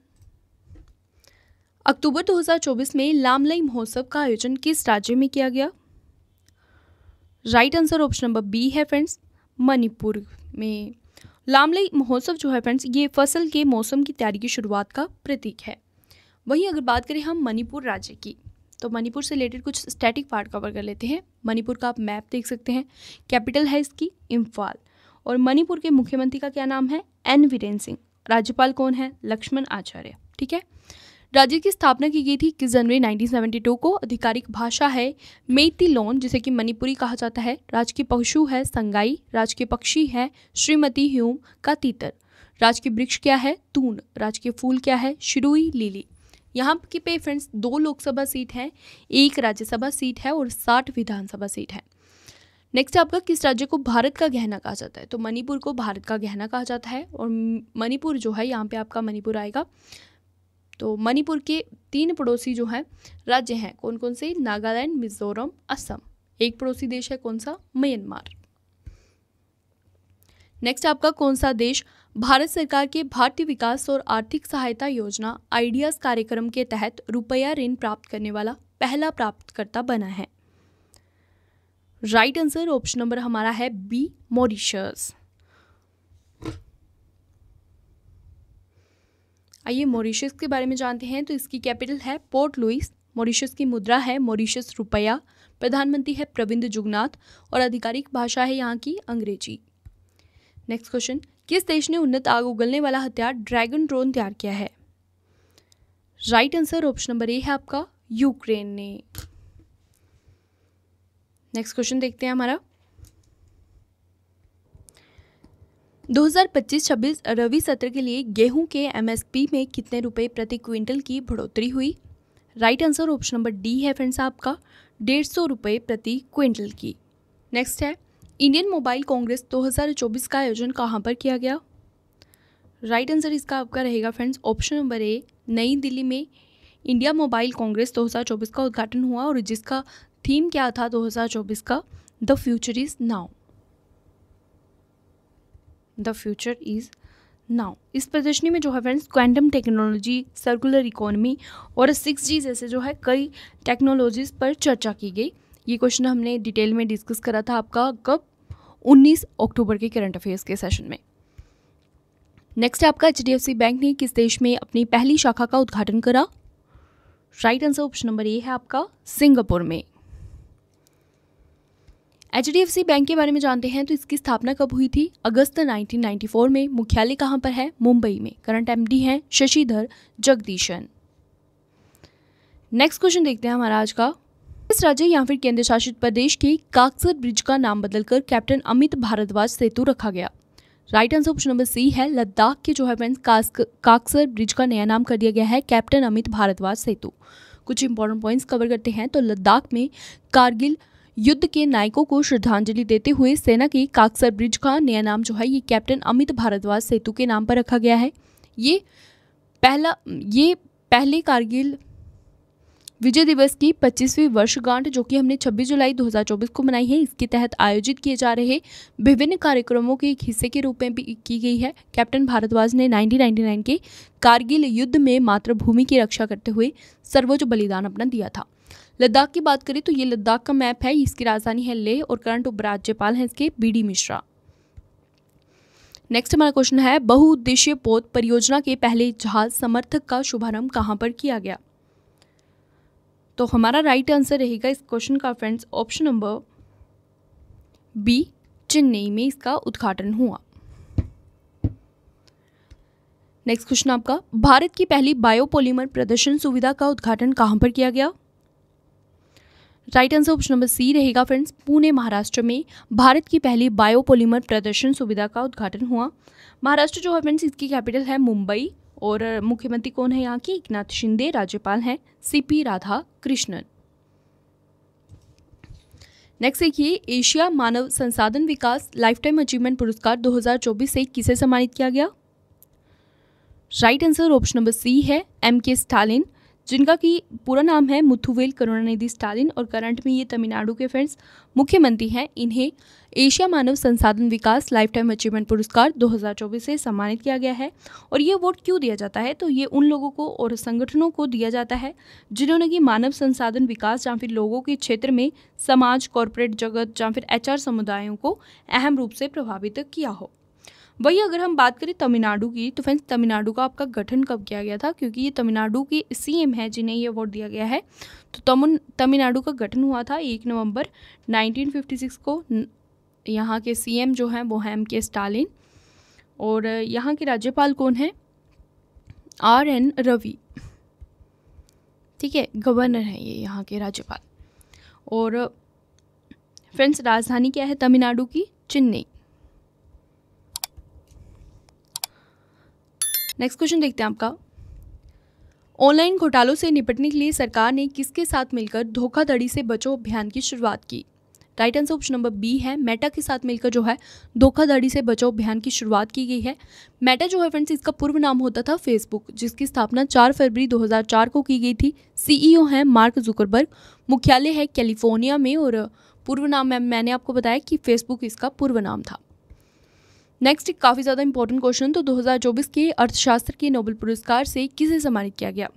अक्टूबर दो हज़ार चौबीस में लामलाई महोत्सव का आयोजन किस राज्य में किया गया? Right answer option number B है फ्रेंड्स, मणिपुर में। लामलाई महोत्सव जो है फ्रेंड्स ये फसल के मौसम की तैयारी की शुरुआत का प्रतीक है। वहीं अगर बात करें हम मणिपुर राज्य की, तो मणिपुर से रिलेटेड कुछ स्टैटिक पार्ट कवर कर लेते हैं। मणिपुर का आप मैप देख सकते हैं, कैपिटल है इसकी इम्फाल, और मणिपुर के मुख्यमंत्री का क्या नाम है? एन वीरेन सिंह। राज्यपाल कौन है? लक्ष्मण आचार्य ठीक है। राज्य की स्थापना की गई थी इक्कीस जनवरी उन्नीस सौ बहत्तर को। आधिकारिक भाषा है मेइतिलोन जिसे कि मणिपुरी कहा जाता है। राज्य के पशु है संगाई, राज्य के पक्षी है श्रीमती ह्यूम का तीतर, राज्य के वृक्ष क्या है? तून, राज्य के फूल क्या है? शिरुई लीली। यहाँ के पे फ्रेंड्स दो लोकसभा सीट है, एक राज्यसभा सीट है और साठ विधानसभा सीट है। नेक्स्ट आपका किस राज्य को भारत का गहना कहा जाता है? तो मणिपुर को भारत का गहना कहा जाता है, और मणिपुर जो है यहाँ पे आपका मणिपुर आएगा। तो मणिपुर के तीन पड़ोसी जो हैं राज्य हैं, कौन कौन से? नागालैंड, मिजोरम, असम। एक पड़ोसी देश है कौन सा? म्यांमार। नेक्स्ट आपका कौन सा देश भारत सरकार के भारतीय विकास और आर्थिक सहायता योजना आइडियाज कार्यक्रम के तहत रुपया ऋण प्राप्त करने वाला पहला प्राप्तकर्ता बना है? राइट आंसर ऑप्शन नंबर हमारा है बी, मॉरिशस। आइए मॉरिशस के बारे में जानते हैं। तो इसकी कैपिटल है पोर्ट लुइस, मॉरिशस की मुद्रा है मॉरिशस रुपया, प्रधानमंत्री है प्रविंद जुगनाथ, और आधिकारिक भाषा है यहाँ की अंग्रेजी। नेक्स्ट क्वेश्चन, किस देश ने उन्नत आग उगलने वाला हथियार ड्रैगन ड्रोन तैयार किया है? Right answer option number A है आपका यूक्रेन ने। नेक्स्ट क्वेश्चन देखते हैं हमारा, दो हज़ार पच्चीस छब्बीस रबी सत्र के लिए गेहूं के एमएसपी में कितने रुपए प्रति क्विंटल की बढ़ोतरी हुई? Right answer option number D है फ्रेंड्स आपका, डेढ़ सौ रुपये प्रति क्विंटल की। नेक्स्ट है, इंडियन मोबाइल कांग्रेस दो हज़ार चौबीस का आयोजन कहाँ पर किया गया? राइट आंसर इसका आपका रहेगा फ्रेंड्स ऑप्शन नंबर ए, नई दिल्ली में इंडिया मोबाइल कांग्रेस दो हज़ार चौबीस का उद्घाटन हुआ, और जिसका थीम क्या था दो हज़ार चौबीस का? The future is now, the future is now. इस प्रदर्शनी में जो है friends quantum technology, circular economy और सिक्स जी जैसे जो है कई टेक्नोलॉजीज पर चर्चा की गई। ये क्वेश्चन हमने डिटेल में डिस्कस करा था आपका कब? उन्नीस अक्टूबर के करंट अफेयर्स के सेशन में। नेक्स्ट आपका H D F C bank ने किस देश में अपनी पहली शाखा का उद्घाटन करा? Right answer option number A है आपका सिंगापुर में। H D F C bank के बारे में जानते हैं। तो इसकी स्थापना कब हुई थी? अगस्त उन्नीस सौ चौरानवे में। मुख्यालय कहाँ पर है? मुंबई में। करंट एमडी हैं शशिधर जगदीशन। नेक्स्ट क्वेश्चन देखते हैं हमारा आज का, इस राज्य या फिर केंद्र शासित प्रदेश के काकसर ब्रिज का नाम बदलकर कैप्टन अमित भारद्वाज सेतु रखा गया? Right answer option number C है, लद्दाख के जो है फ्रेंड्स काकसर ब्रिज का नया नाम कर दिया गया है कैप्टन अमित भारद्वाज सेतु। कुछ इंपॉर्टेंट पॉइंट्स कवर करते हैं। तो लद्दाख में कारगिल युद्ध के नायकों को श्रद्धांजलि देते हुए सेना के काकसर ब्रिज का नया नाम जो है ये कैप्टन अमित भारद्वाज सेतु के नाम पर रखा गया है। ये पहला ये पहले कारगिल विजय दिवस की पच्चीसवीं वर्षगांठ जो कि हमने छब्बीस जुलाई दो हज़ार चौबीस को मनाई है, इसके तहत आयोजित किए जा रहे विभिन्न कार्यक्रमों के एक हिस्से के रूप में भी की गई है। कैप्टन भारद्वाज ने उन्नीस सौ निन्यानवे के कारगिल युद्ध में मातृभूमि की रक्षा करते हुए सर्वोच्च बलिदान अपना दिया था। लद्दाख की बात करें तो ये लद्दाख का मैप है, इसकी राजधानी है लेह, और करंट उपराज्यपाल हैं इसके बी डी मिश्रा। नेक्स्ट हमारा क्वेश्चन है, बहुउद्देशीय पोत परियोजना के पहले जहाज समर्थक का शुभारंभ कहाँ पर किया गया? तो हमारा राइट आंसर रहेगा इस क्वेश्चन का friends option number B, Chennai में इसका उद्घाटन हुआ। नेक्स्ट क्वेश्चन आपका, भारत की पहली बायोपॉलीमर प्रदर्शन सुविधा का उद्घाटन कहां पर किया गया? Right answer option number C रहेगा फ्रेंड्स, पुणे महाराष्ट्र में भारत की पहली बायोपॉलीमर प्रदर्शन सुविधा का उद्घाटन हुआ। महाराष्ट्र जो है फ्रेंड्स इसकी कैपिटल है मुंबई और मुख्यमंत्री कौन है यहाँ की? एकनाथ शिंदे। राज्यपाल हैं C P Radhakrishnan. Next देखिए, एशिया मानव संसाधन विकास लाइफ टाइम अचीवमेंट पुरस्कार दो हजार चौबीस से किसे सम्मानित किया गया? Right answer option number C है एम के स्टालिन, जिनका कि पूरा नाम है मुथुवेल करुणानिधि स्टालिन और करंट में ये तमिलनाडु के फ्रेंड्स मुख्यमंत्री हैं। इन्हें एशिया मानव संसाधन विकास लाइफ टाइम अचीवमेंट पुरस्कार दो हज़ार चौबीस से सम्मानित किया गया है। और ये अवार्ड क्यों दिया जाता है? तो ये उन लोगों को और संगठनों को दिया जाता है जिन्होंने कि मानव संसाधन विकास या फिर लोगों के क्षेत्र में समाज, कॉरपोरेट जगत या फिर एच आर समुदायों को अहम रूप से प्रभावित किया हो। वही अगर हम बात करें तमिलनाडु की, तो फ्रेंड्स तमिलनाडु का आपका गठन कब किया गया था? क्योंकि ये तमिलनाडु की सीएम है जिन्हें ये अवार्ड दिया गया है। तो तमिलनाडु का गठन हुआ था एक नवंबर नाइनटीन फिफ्टी सिक्स को। यहाँ के सीएम जो हैं वो हैं एम के स्टालिन और यहाँ के राज्यपाल कौन हैं? आर एन रवि, ठीक है, गवर्नर हैं ये यहाँ के राज्यपाल। और फ्रेंड्स राजधानी क्या है तमिलनाडु की? चेन्नई। नेक्स्ट क्वेश्चन देखते हैं आपका, ऑनलाइन घोटालों से निपटने के लिए सरकार ने किसके साथ मिलकर धोखाधड़ी से बचो अभियान की शुरुआत की? Right answer option number B है, मेटा के साथ मिलकर जो है धोखाधड़ी से बचो अभियान की शुरुआत की गई है। मेटा जो है फ्रेंड्स इसका पूर्व नाम होता था फेसबुक, जिसकी स्थापना चार फरवरी दो हज़ार चार को की गई थी। सीईओ हैं मार्क जुकरबर्ग, मुख्यालय है कैलिफोर्निया में और पूर्व नाम मैंने आपको बताया कि फेसबुक इसका पूर्व नाम था। नेक्स्ट एक काफ़ी ज़्यादा इंपॉर्टेंट क्वेश्चन, तो दो हज़ार चौबीस के अर्थशास्त्र के नोबेल पुरस्कार से किसे सम्मानित किया गया?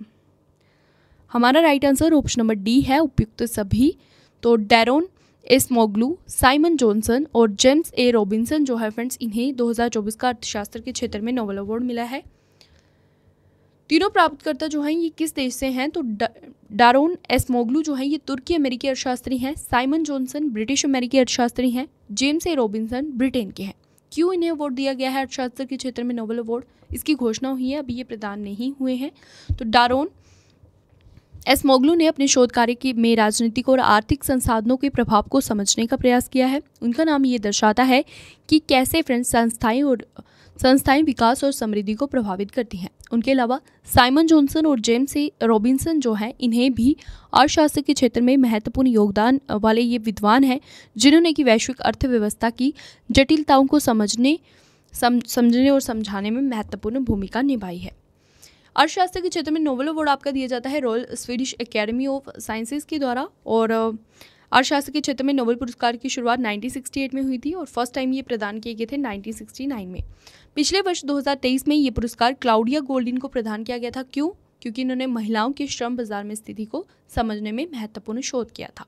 हमारा right answer option number D है उपयुक्त सभी। तो Daron Acemoglu, Simon Johnson और जेम्स ए रॉबिन्सन जो है फ्रेंड्स इन्हें दो हज़ार चौबीस का अर्थशास्त्र के क्षेत्र में नोबेल अवार्ड मिला है। तीनों प्राप्तकर्ता जो हैं ये किस देश से हैं? तो डैरोन एस मोगलू जो हैं ये तुर्की अमेरिकी अर्थशास्त्री हैं, साइमन जॉनसन ब्रिटिश अमेरिकी अर्थशास्त्री हैं, जेम्स ए रॉबिन्सन ब्रिटेन के हैं। क्यों इन्हें अवार्ड दिया गया है अर्थशास्त्र के क्षेत्र में नोबेल अवार्ड? इसकी घोषणा हुई है, अभी ये प्रदान नहीं हुए हैं। तो डैरोन एस मोगलू ने अपने शोध कार्य की में राजनीतिक और आर्थिक संसाधनों के प्रभाव को समझने का प्रयास किया है। उनका नाम ये दर्शाता है कि कैसे फ्रेंड्स संस्थाएं और संस्थाएं विकास और समृद्धि को प्रभावित करती हैं। उनके अलावा साइमन जॉनसन और जेम्स ए रॉबिन्सन जो हैं इन्हें भी अर्थशास्त्र के क्षेत्र में महत्वपूर्ण योगदान वाले ये विद्वान हैं, जिन्होंने कि वैश्विक अर्थव्यवस्था की जटिलताओं को समझने सम, समझने और समझाने में महत्वपूर्ण भूमिका निभाई है। अर्थशास्त्र के क्षेत्र में नोबेल अवार्ड आपका दिया जाता है royal Swedish academy of sciences के द्वारा। और अर्थशास्त्र के क्षेत्र में नोबेल पुरस्कार की शुरुआत नाइनटीन सिक्सटी एट में हुई थी और फर्स्ट टाइम ये प्रदान किए गए थे नाइनटीन सिक्सटी नाइन में। पिछले वर्ष दो हज़ार तेईस में ये पुरस्कार क्लाउडिया गोल्डिन को प्रदान किया गया था। क्यों? क्योंकि इन्होंने महिलाओं के श्रम बाजार में स्थिति को समझने में महत्वपूर्ण शोध किया था।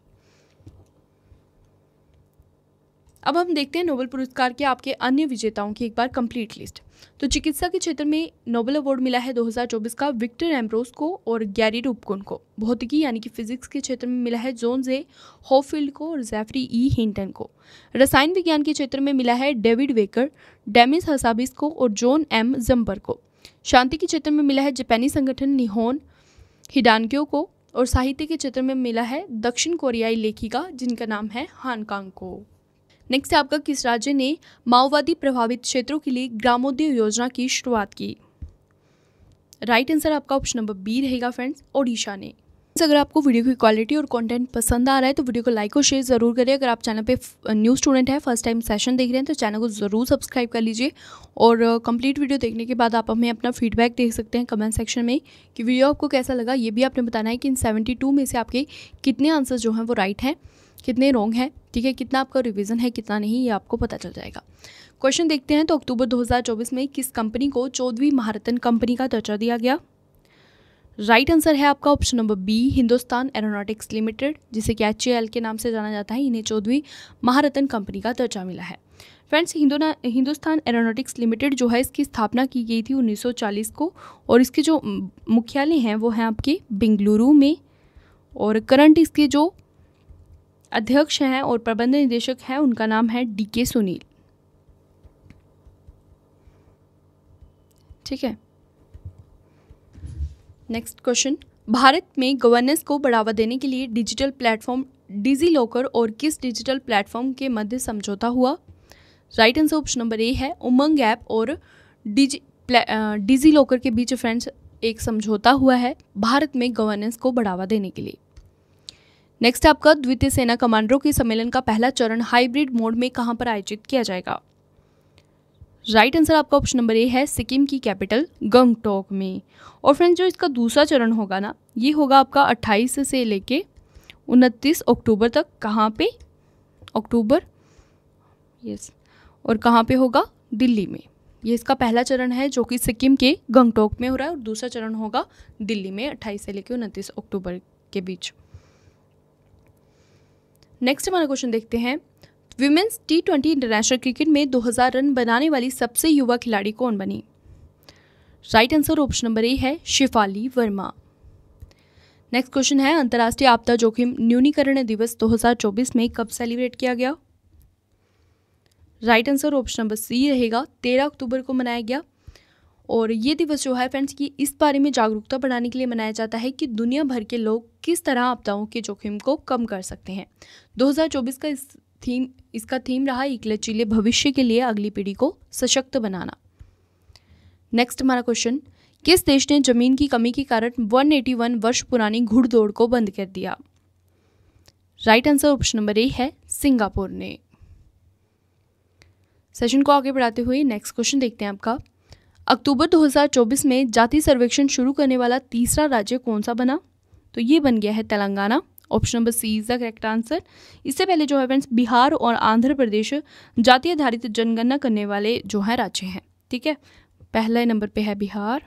अब हम देखते हैं नोबेल पुरस्कार के आपके अन्य विजेताओं की एक बार कंप्लीट लिस्ट। तो चिकित्सा के क्षेत्र में नोबेल अवार्ड मिला है दो हज़ार चौबीस का विक्टर एम्ब्रोस को और गैरी रूपकुन को। भौतिकी यानी कि फिजिक्स के क्षेत्र में मिला है जोन जे होफील्ड को और जेफरी ई हिंटन को। रसायन विज्ञान के क्षेत्र में मिला है डेविड वेकर, डेमिस हसाबिस को और जॉन एम जम्पर को। शांति के क्षेत्र में मिला है जापानी संगठन निहोन हिडानक्यो को। और साहित्य के क्षेत्र में मिला है दक्षिण कोरियाई लेखिका जिनका नाम है हानकांग को। नेक्स्ट आपका, किस राज्य ने माओवादी प्रभावित क्षेत्रों के लिए ग्रामोदय योजना की शुरुआत की? राइट आंसर आपका ऑप्शन नंबर बी रहेगा फ्रेंड्स, ओडिशा ने। अगर आपको वीडियो की क्वालिटी और कंटेंट पसंद आ रहा है तो वीडियो को लाइक और शेयर जरूर करें। अगर आप चैनल पे न्यू स्टूडेंट है, फर्स्ट टाइम सेशन देख रहे हैं तो चैनल को जरूर सब्सक्राइब कर लीजिए। और कंप्लीट वीडियो देखने के बाद आप हमें अपना फीडबैक दे सकते हैं कमेंट सेक्शन में कि वीडियो आपको कैसा लगा। ये भी आपने बताना है कि इन सेवेंटी टू में से आपके कितने आंसर जो हैं वो राइट हैं, कितने रॉन्ग हैं, ठीक है, कितना आपका रिवीजन है कितना नहीं, ये आपको पता चल जाएगा। क्वेश्चन देखते हैं, तो अक्टूबर दो हज़ार चौबीस में किस कंपनी को चौदहवीं महारत्न कंपनी का दर्जा दिया गया? राइट आंसर है आपका option number B, Hindustan aeronautics limited, जिसे कि एच ए एल के नाम से जाना जाता है। इन्हें चौदहवीं महारत्न कंपनी का दर्जा मिला है। फ्रेंड्स हिंदुस्तान एरोनॉटिक्स लिमिटेड जो है इसकी स्थापना की गई थी उन्नीस सौ चालीस को और इसके जो मुख्यालय हैं वो हैं आपके बेंगलुरु में। और करंट इसके जो अध्यक्ष हैं और प्रबंध निदेशक हैं, उनका नाम है डी के सुनील। ठीक है, नेक्स्ट क्वेश्चन, भारत में गवर्नेंस को बढ़ावा देने के लिए डिजिटल प्लेटफॉर्म डिजी लॉकर और किस डिजिटल प्लेटफॉर्म के मध्य समझौता हुआ? Right answer option number A है उमंग ऐप और डिजी डिजी लॉकर के बीच फ्रेंड्स एक समझौता हुआ है भारत में गवर्नेंस को बढ़ावा देने के लिए। नेक्स्ट आपका द्वितीय सेना कमांडरों के सम्मेलन का पहला चरण हाइब्रिड मोड में कहां पर आयोजित किया जाएगा? राइट आंसर आपका ऑप्शन नंबर ए है सिक्किम की कैपिटल गंगटोक में। और फ्रेंड्स जो इसका दूसरा चरण होगा ना, ये होगा आपका अट्ठाईस से लेके उनतीस अक्टूबर तक। कहाँ पे? अक्टूबर, यस, और कहाँ पे होगा? दिल्ली में। ये इसका पहला चरण है जो कि सिक्किम के गंगटोक में हो रहा है और दूसरा चरण होगा दिल्ली में अट्ठाईस से लेकर उनतीस अक्टूबर के बीच। नेक्स्ट हमारा क्वेश्चन देखते हैं, women's T twenty international cricket में दो हज़ार रन बनाने वाली सबसे युवा खिलाड़ी कौन बनी? Right answer option number A है शिफाली वर्मा। नेक्स्ट क्वेश्चन है, अंतर्राष्ट्रीय आपदा जोखिम न्यूनीकरण दिवस दो हज़ार चौबीस में कब सेलिब्रेट किया गया? Right answer option number C रहेगा, तेरह अक्टूबर को मनाया गया। और ये दिवस जो है फ्रेंड्स कि इस बारे में जागरूकता बढ़ाने के लिए मनाया जाता है कि दुनिया भर के लोग किस तरह आपदाओं के जोखिम को कम कर सकते हैं। दो हज़ार चौबीस का इस थीम इसका थीम रहा एक लचीले भविष्य के लिए अगली पीढ़ी को सशक्त बनाना। नेक्स्ट हमारा क्वेश्चन, किस देश ने जमीन की कमी के कारण एक सौ इक्यासी वर्ष पुरानी घुड़दौड़ को बंद कर दिया? Right answer option number A है सिंगापुर ने। सेशन को आगे बढ़ाते हुए नेक्स्ट क्वेश्चन देखते हैं आपका, अक्टूबर दो हज़ार चौबीस में जाति सर्वेक्षण शुरू करने वाला तीसरा राज्य कौन सा बना? तो ये बन गया है Telangana. Option number C is the correct answer. इससे पहले जो है फ्रेंड्स बिहार और आंध्र प्रदेश जाति आधारित जनगणना करने वाले जो हैं राज्य हैं। ठीक है, पहले नंबर पे है बिहार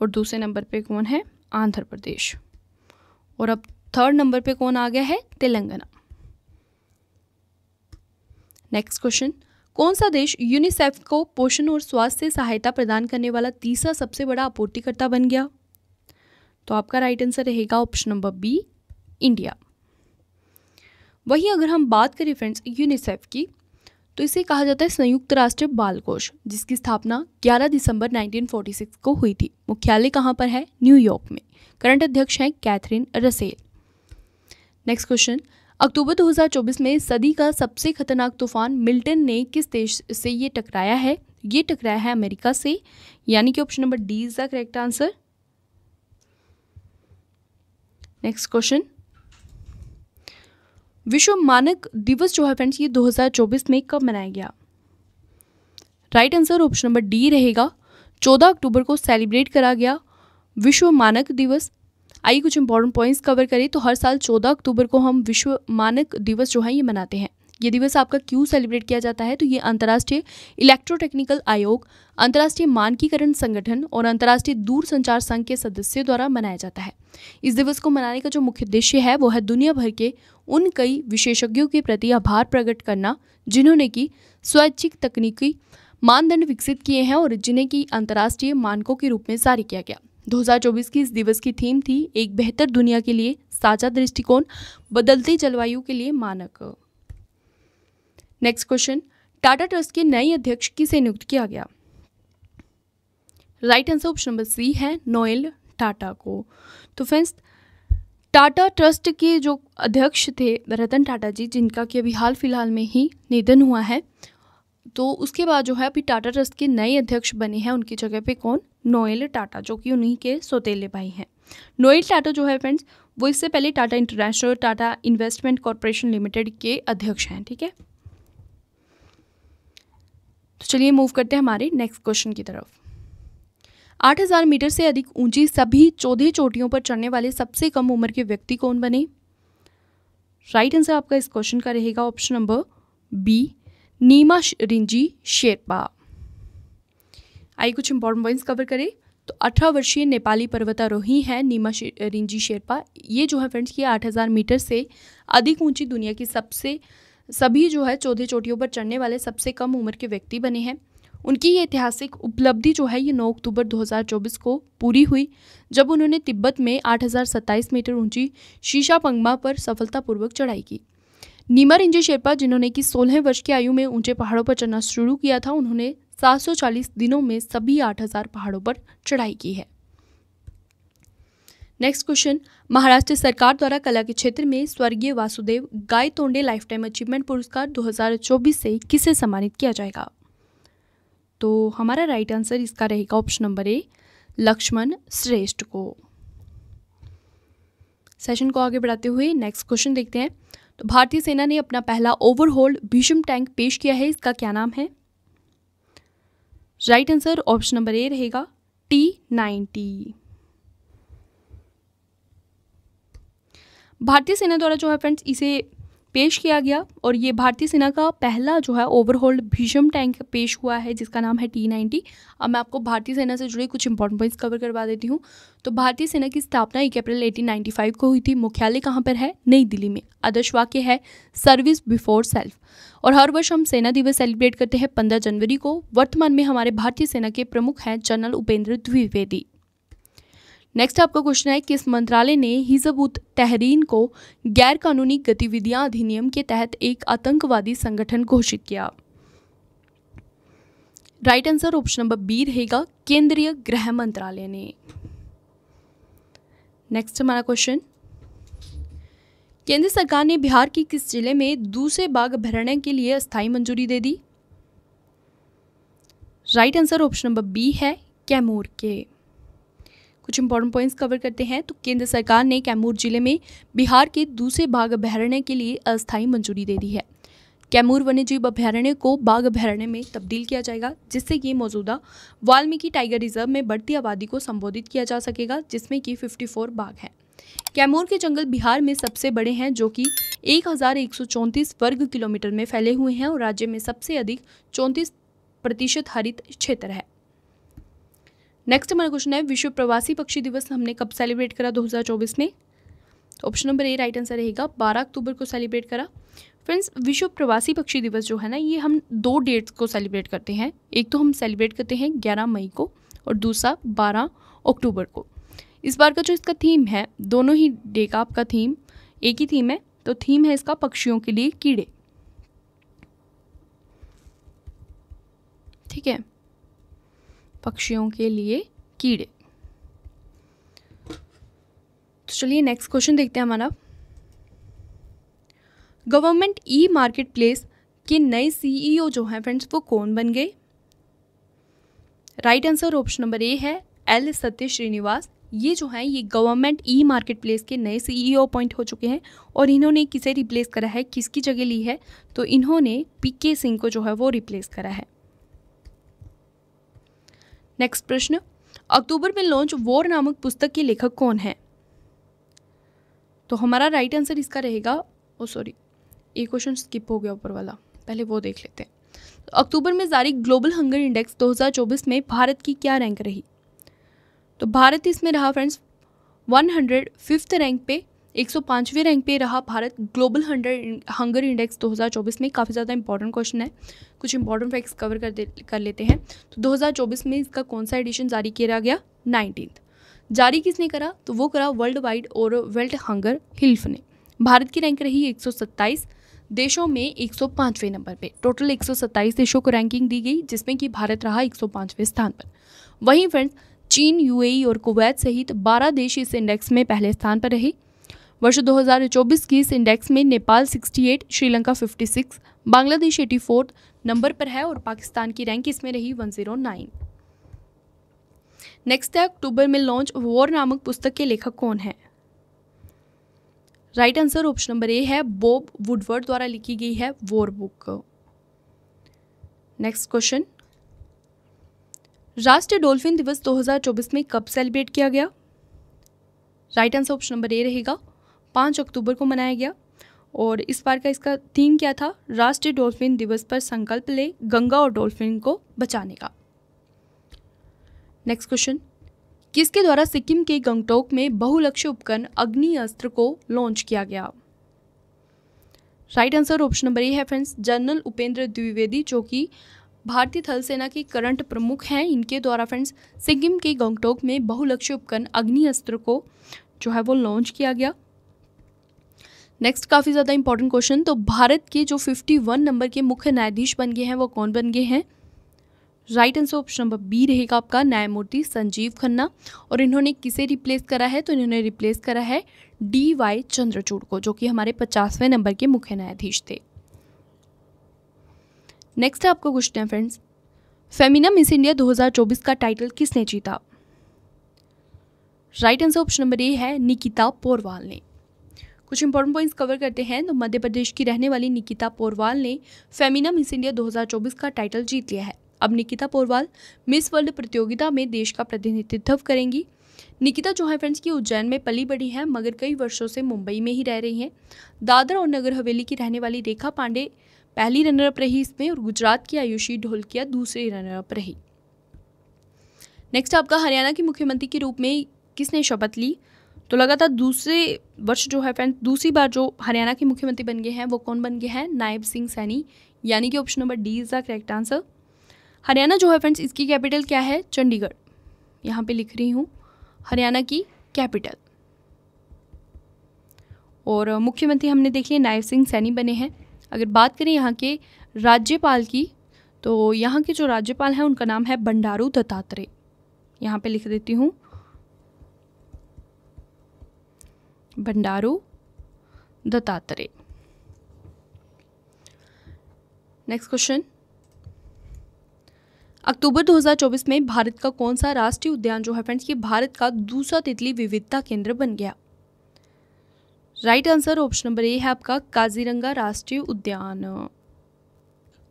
और दूसरे नंबर पे कौन है? आंध्र प्रदेश। और अब थर्ड नंबर पे कौन आ गया है? तेलंगाना। नेक्स्ट क्वेश्चन, कौन सा देश यूनिसेफ को पोषण और स्वास्थ्य सहायता प्रदान करने वाला तीसरा सबसे बड़ा आपूर्तिकर्ता बन गया? तो आपका राइट आंसर रहेगा ऑप्शन नंबर बी, इंडिया। वहीं अगर हम बात करें फ्रेंड्स यूनिसेफ की, तो इसे कहा जाता है संयुक्त राष्ट्र बाल कोष, जिसकी स्थापना ग्यारह दिसंबर उन्नीस सौ छियालीस को हुई थी। मुख्यालय कहाँ पर है? न्यूयॉर्क में। करंट अध्यक्ष हैं Catherine Russell. Next question, October दो हज़ार चौबीस में सदी का सबसे खतरनाक तूफान मिल्टन ने किस देश से ये टकराया है? ये टकराया है अमेरिका से, यानी कि option number D is the correct answer. Next question, विश्व मानक दिवस जो है फ्रेंड्स ये दो हज़ार चौबीस में कब मनाया गया? Right answer option number D रहेगा, चौदह अक्टूबर को सेलिब्रेट करा गया विश्व मानक दिवस। आइए कुछ इंपॉर्टेंट पॉइंट्स कवर करें। तो हर साल चौदह अक्टूबर को हम विश्व मानक दिवस जो है ये मनाते हैं। ये दिवस आपका क्यों सेलिब्रेट किया जाता है? तो ये अंतर्राष्ट्रीय इलेक्ट्रोटेक्निकल आयोग, अंतर्राष्ट्रीय मानकीकरण संगठन और अंतर्राष्ट्रीय दूरसंचार संघ के सदस्यों द्वारा मनाया जाता है। इस दिवस को मनाने का जो मुख्य उद्देश्य है वो है दुनिया भर के उन कई विशेषज्ञों के प्रति आभार प्रकट करना जिन्होंने की स्वैच्छिक तकनीकी मानदंड विकसित किए हैं और जिन्हें की अंतर्राष्ट्रीय मानकों के रूप में जारी किया गया। दो हज़ार चौबीस की इस दिवस की थीम थी एक बेहतर दुनिया के लिए साझा दृष्टिकोण, बदलती जलवायु के लिए मानक। नेक्स्ट क्वेश्चन, टाटा ट्रस्ट के नए अध्यक्ष किसे नियुक्त किया गया? Right answer option number C है नोएल टाटा को। तो फ्रेंड्स टाटा ट्रस्ट के जो अध्यक्ष थे रतन टाटा जी, जिनका कि अभी हाल फिलहाल में ही निधन हुआ है, तो उसके बाद जो है अभी टाटा ट्रस्ट के नए अध्यक्ष बने हैं। उनकी जगह पे कौन? नोएल टाटा, जो कि उन्हीं के सौतेले भाई हैं। नोएल टाटा जो है फ्रेंड्स वो इससे पहले Tata international, Tata investment corporation limited के अध्यक्ष हैं। ठीक है, तो चलिए मूव करते हैं हमारे नेक्स्ट क्वेश्चन की तरफ। आठ हज़ार मीटर से अधिक ऊंची सभी चौदह चोटियों पर चढ़ने वाले सबसे कम उम्र के व्यक्ति कौन बने? राइट आंसर आपका इस क्वेश्चन का रहेगा option number B, Nima रिंजी Sherpa. आइए कुछ इंपॉर्टेंट पॉइंट्स कवर करें। तो अठारह वर्षीय नेपाली पर्वतारोही हैं निमा रिंजी शेरपा। ये जो है फ्रेंड्स कि आठ हज़ार मीटर से अधिक ऊंची दुनिया की सबसे सभी जो है चौदह चोटियों पर चढ़ने वाले सबसे कम उम्र के व्यक्ति बने हैं। उनकी ये ऐतिहासिक उपलब्धि जो है ये नौ अक्टूबर दो हज़ार चौबीस को पूरी हुई, जब उन्होंने तिब्बत में आठ हज़ार सत्ताईस मीटर ऊंची शीशा पंगमा पर सफलतापूर्वक चढ़ाई की। निमा रिंजी शेरपा, जिन्होंने कि सोलह वर्ष की आयु में ऊंचे पहाड़ों पर चढ़ना शुरू किया था, उन्होंने सात सौ चालीस दिनों में सभी आठ हज़ार पहाड़ों पर चढ़ाई की है। नेक्स्ट क्वेश्चन, महाराष्ट्र सरकार द्वारा कला के क्षेत्र में स्वर्गीय Vasudev Gaitonde life time achievement पुरस्कार दो हज़ार चौबीस से किसे सम्मानित किया जाएगा? तो हमारा राइट आंसर इसका रहेगा ऑप्शन नंबर ए, लक्ष्मण श्रेष्ठ को। सेशन को आगे बढ़ाते हुए नेक्स्ट क्वेश्चन देखते हैं। तो भारतीय सेना ने अपना पहला ओवरहॉल भीष्म टैंक पेश किया है, इसका क्या नाम है? Right answer option number A रहेगा, टी नाइन्टी। भारतीय सेना द्वारा जो है फ्रेंड्स इसे पेश किया गया और ये भारतीय सेना का पहला जो है ओवरहॉल्ड भीष्म टैंक पेश हुआ है जिसका नाम है टी नाइन्टी। अब मैं आपको भारतीय सेना से जुड़े कुछ इंपॉर्टेंट पॉइंट्स कवर करवा देती हूँ। तो भारतीय सेना की स्थापना एक अप्रैल अठारह सौ पचानवे को हुई थी। मुख्यालय कहाँ पर है? नई दिल्ली में। आदर्श वाक्य है सर्विस बिफोर सेल्फ। और हर वर्ष हम सेना दिवस सेलिब्रेट करते हैं पंद्रह जनवरी को। वर्तमान में हमारे भारतीय सेना के प्रमुख हैं जनरल उपेंद्र द्विवेदी। नेक्स्ट आपका क्वेश्चन है, किस मंत्रालय ने हिजबुत तहरीन को गैर कानूनी गतिविधियां अधिनियम के तहत एक आतंकवादी संगठन घोषित किया? Right answer option number B रहेगा, केंद्रीय गृह मंत्रालय ने। नेक्स्ट हमारा क्वेश्चन, केंद्र सरकार ने बिहार के किस जिले में दूसरे बाघ अभ्यारण्य के लिए अस्थायी मंजूरी दे दी? Right answer option number B है, कैमूर के। कुछ इंपॉर्टेंट पॉइंट्स कवर करते हैं। तो केंद्र सरकार ने कैमूर जिले में बिहार के दूसरे बाघ अभ्यारण्य के लिए अस्थायी मंजूरी दे दी है। कैमूर वन्यजीव अभ्यारण्य को बाघ अभ्यारण्य में तब्दील किया जाएगा, जिससे कि मौजूदा वाल्मीकि टाइगर रिजर्व में बढ़ती आबादी को संबोधित किया जा सकेगा, जिसमें कि चौवन बाघ हैं। कैमूर के जंगल बिहार में सबसे बड़े हैं, जो कि एक हज़ार एक सौ चौंतीस वर्ग किलोमीटर में फैले हुए हैं और राज्य में सबसे अधिक चौंतीस प्रतिशत हरित क्षेत्र है। नेक्स्ट हमारा क्वेश्चन है, विश्व प्रवासी पक्षी दिवस हमने कब सेलिब्रेट करा दो हज़ार चौबीस में? Option number A right answer रहेगा, बारह अक्टूबर को सेलिब्रेट करा। फ्रेंड्स विश्व प्रवासी पक्षी दिवस जो है ना, ये हम दो डेट्स को सेलिब्रेट करते हैं। एक तो हम सेलिब्रेट करते हैं ग्यारह मई को और दूसरा बारह अक्टूबर को। इस बार का जो इसका थीम है, दोनों ही डे का आपका थीम एक ही थीम है, तो थीम है इसका पक्षियों के लिए कीड़े। ठीक है, पक्षियों के लिए कीड़े। तो चलिए नेक्स्ट क्वेश्चन देखते हैं हमारा। गवर्नमेंट ई मार्केट प्लेस के नए सीईओ जो हैं फ्रेंड्स वो कौन बन गए? Right answer option number A है, एल सत्य श्रीनिवास। ये जो हैं ये गवर्नमेंट ई मार्केट प्लेस के नए सीईओ अपॉइंट हो चुके हैं और इन्होंने किसे रिप्लेस करा है, किसकी जगह ली है? तो इन्होंने पी के सिंह को जो है वो रिप्लेस करा है। नेक्स्ट प्रश्न, अक्टूबर में लॉन्च वॉर नामक पुस्तक के लेखक कौन है? तो हमारा राइट आंसर इसका रहेगा, ओ सॉरी ये क्वेश्चन स्किप हो गया ऊपर वाला, पहले वो देख लेते हैं। तो अक्टूबर में जारी ग्लोबल हंगर इंडेक्स दो हज़ार चौबीस में भारत की क्या रैंक रही? तो भारत इसमें रहा फ्रेंड्स एक सौ पाँचवीं रैंक पे, एक सौ पाँचवीं रैंक पे रहा Bharat global hunger hunger index दो हज़ार चौबीस में। काफ़ी ज़्यादा इंपॉर्टेंट क्वेश्चन है, कुछ इंपॉर्टेंट फैक्ट्स कवर कर दे कर लेते हैं। तो दो हज़ार चौबीस में इसका कौन सा एडिशन जारी किया गया? नाइनटीन्थ। जारी किसने करा? तो वो करा वर्ल्ड वाइड और वर्ल्ड हंगर हिल्फ ने। भारत की रैंक रही एक सौ सत्ताईस, देशों में एक सौ पाँचवें नंबर पे। टोटल एक सौ सत्ताईस देशों को रैंकिंग दी गई, जिसमें कि भारत रहा एक सौ पाँचवें स्थान पर। वहीं फ्रेंड्स चीन, यूएई और कुवैत सहित बारह देश इस इंडेक्स में पहले स्थान पर रहे। वर्ष दो हज़ार चौबीस की इस इंडेक्स में नेपाल अड़सठ, श्रीलंका छप्पन, बांग्लादेश चौरासी नंबर पर है और पाकिस्तान की रैंक इसमें रही एक सौ नौ। नेक्स्ट है, अक्टूबर में लॉन्च वॉर नामक पुस्तक के लेखक कौन है? Right answer option number A है, बॉब वुडवर्ड द्वारा लिखी गई है वॉर बुक। नेक्स्ट क्वेश्चन, राष्ट्रीय डॉल्फिन दिवस दो हज़ार चौबीस में कब सेलिब्रेट किया गया? Right answer option number A रहेगा, पाँच अक्टूबर को मनाया गया। और इस बार का इसका थीम क्या था? राष्ट्रीय डॉल्फिन दिवस पर संकल्प ले, गंगा और डॉल्फिन को बचाने का। नेक्स्ट क्वेश्चन, किसके द्वारा सिक्किम के गंगटोक में बहुलक्ष्य उपकरण अग्नि अस्त्र को लॉन्च किया गया? Right answer option number A है फ्रेंड्स, जनरल उपेंद्र द्विवेदी, जो कि भारतीय थल सेना की करंट प्रमुख हैं। इनके द्वारा फ्रेंड्स सिक्किम के गंगटोक में बहुलक्ष्य उपकरण अग्नि अस्त्र को जो है वो लॉन्च किया गया। नेक्स्ट काफ़ी ज़्यादा इंपॉर्टेंट क्वेश्चन, तो भारत के जो इक्यावन नंबर के मुख्य न्यायाधीश बन गए हैं वो कौन बन गए हैं? Right answer option number B रहेगा आपका न्यायमूर्ति संजीव खन्ना। और इन्होंने किसे रिप्लेस करा है? तो इन्होंने रिप्लेस करा है डी वाई चंद्रचूड को, जो कि हमारे पचासवें नंबर के मुख्य न्यायाधीश थे। नेक्स्ट आपको क्वेश्चन है फ्रेंड्स, फेमिना मिस इंडिया दो हज़ार चौबीस का टाइटल किसने जीता? Right answer option number A है निकिता पोरवाल ने। कुछ इंपॉर्टेंट पॉइंट्स कवर करते हैं। तो मध्य प्रदेश की रहने वाली निकिता पोरवाल ने फेमिना मिस इंडिया दो हज़ार चौबीस का टाइटल जीत लिया है। अब निकिता पोरवाल मिस वर्ल्ड प्रतियोगिता में देश का प्रतिनिधित्व करेंगी। निकिता जो है फ्रेंड्स की उज्जैन में पली बड़ी है, मगर कई वर्षों से मुंबई में ही रह रही हैं। दादरा और नगर हवेली की रहने वाली रेखा पांडे पहली रनरअप रही इसमें, और गुजरात की आयुषी ढोलकिया दूसरी रनरअप रही। नेक्स्ट आपका हरियाणा की मुख्यमंत्री के रूप में किसने शपथ ली? तो लगातार दूसरे वर्ष जो है फ्रेंड्स दूसरी बार जो हरियाणा के मुख्यमंत्री बन गए हैं वो कौन बन गए हैं? नायब सिंह सैनी, यानी कि option number D is the correct answer. Haryana जो है फ्रेंड्स इसकी कैपिटल क्या है? चंडीगढ़। यहाँ पे लिख रही हूँ हरियाणा की कैपिटल। और मुख्यमंत्री हमने देख लिए नायब सिंह सैनी बने हैं। अगर बात करें यहाँ के राज्यपाल की, तो यहाँ के जो राज्यपाल हैं उनका नाम है बंडारू दत्तात्रेय। यहाँ पे लिख देती हूँ Bandaru Dattatreya. Next question, October दो हज़ार चौबीस में भारत का कौन सा राष्ट्रीय उद्यान जो है फ्रेंड्स कि भारत का दूसरा तितली विविधता केंद्र बन गया? Right answer option number A है आपका काजीरंगा राष्ट्रीय उद्यान।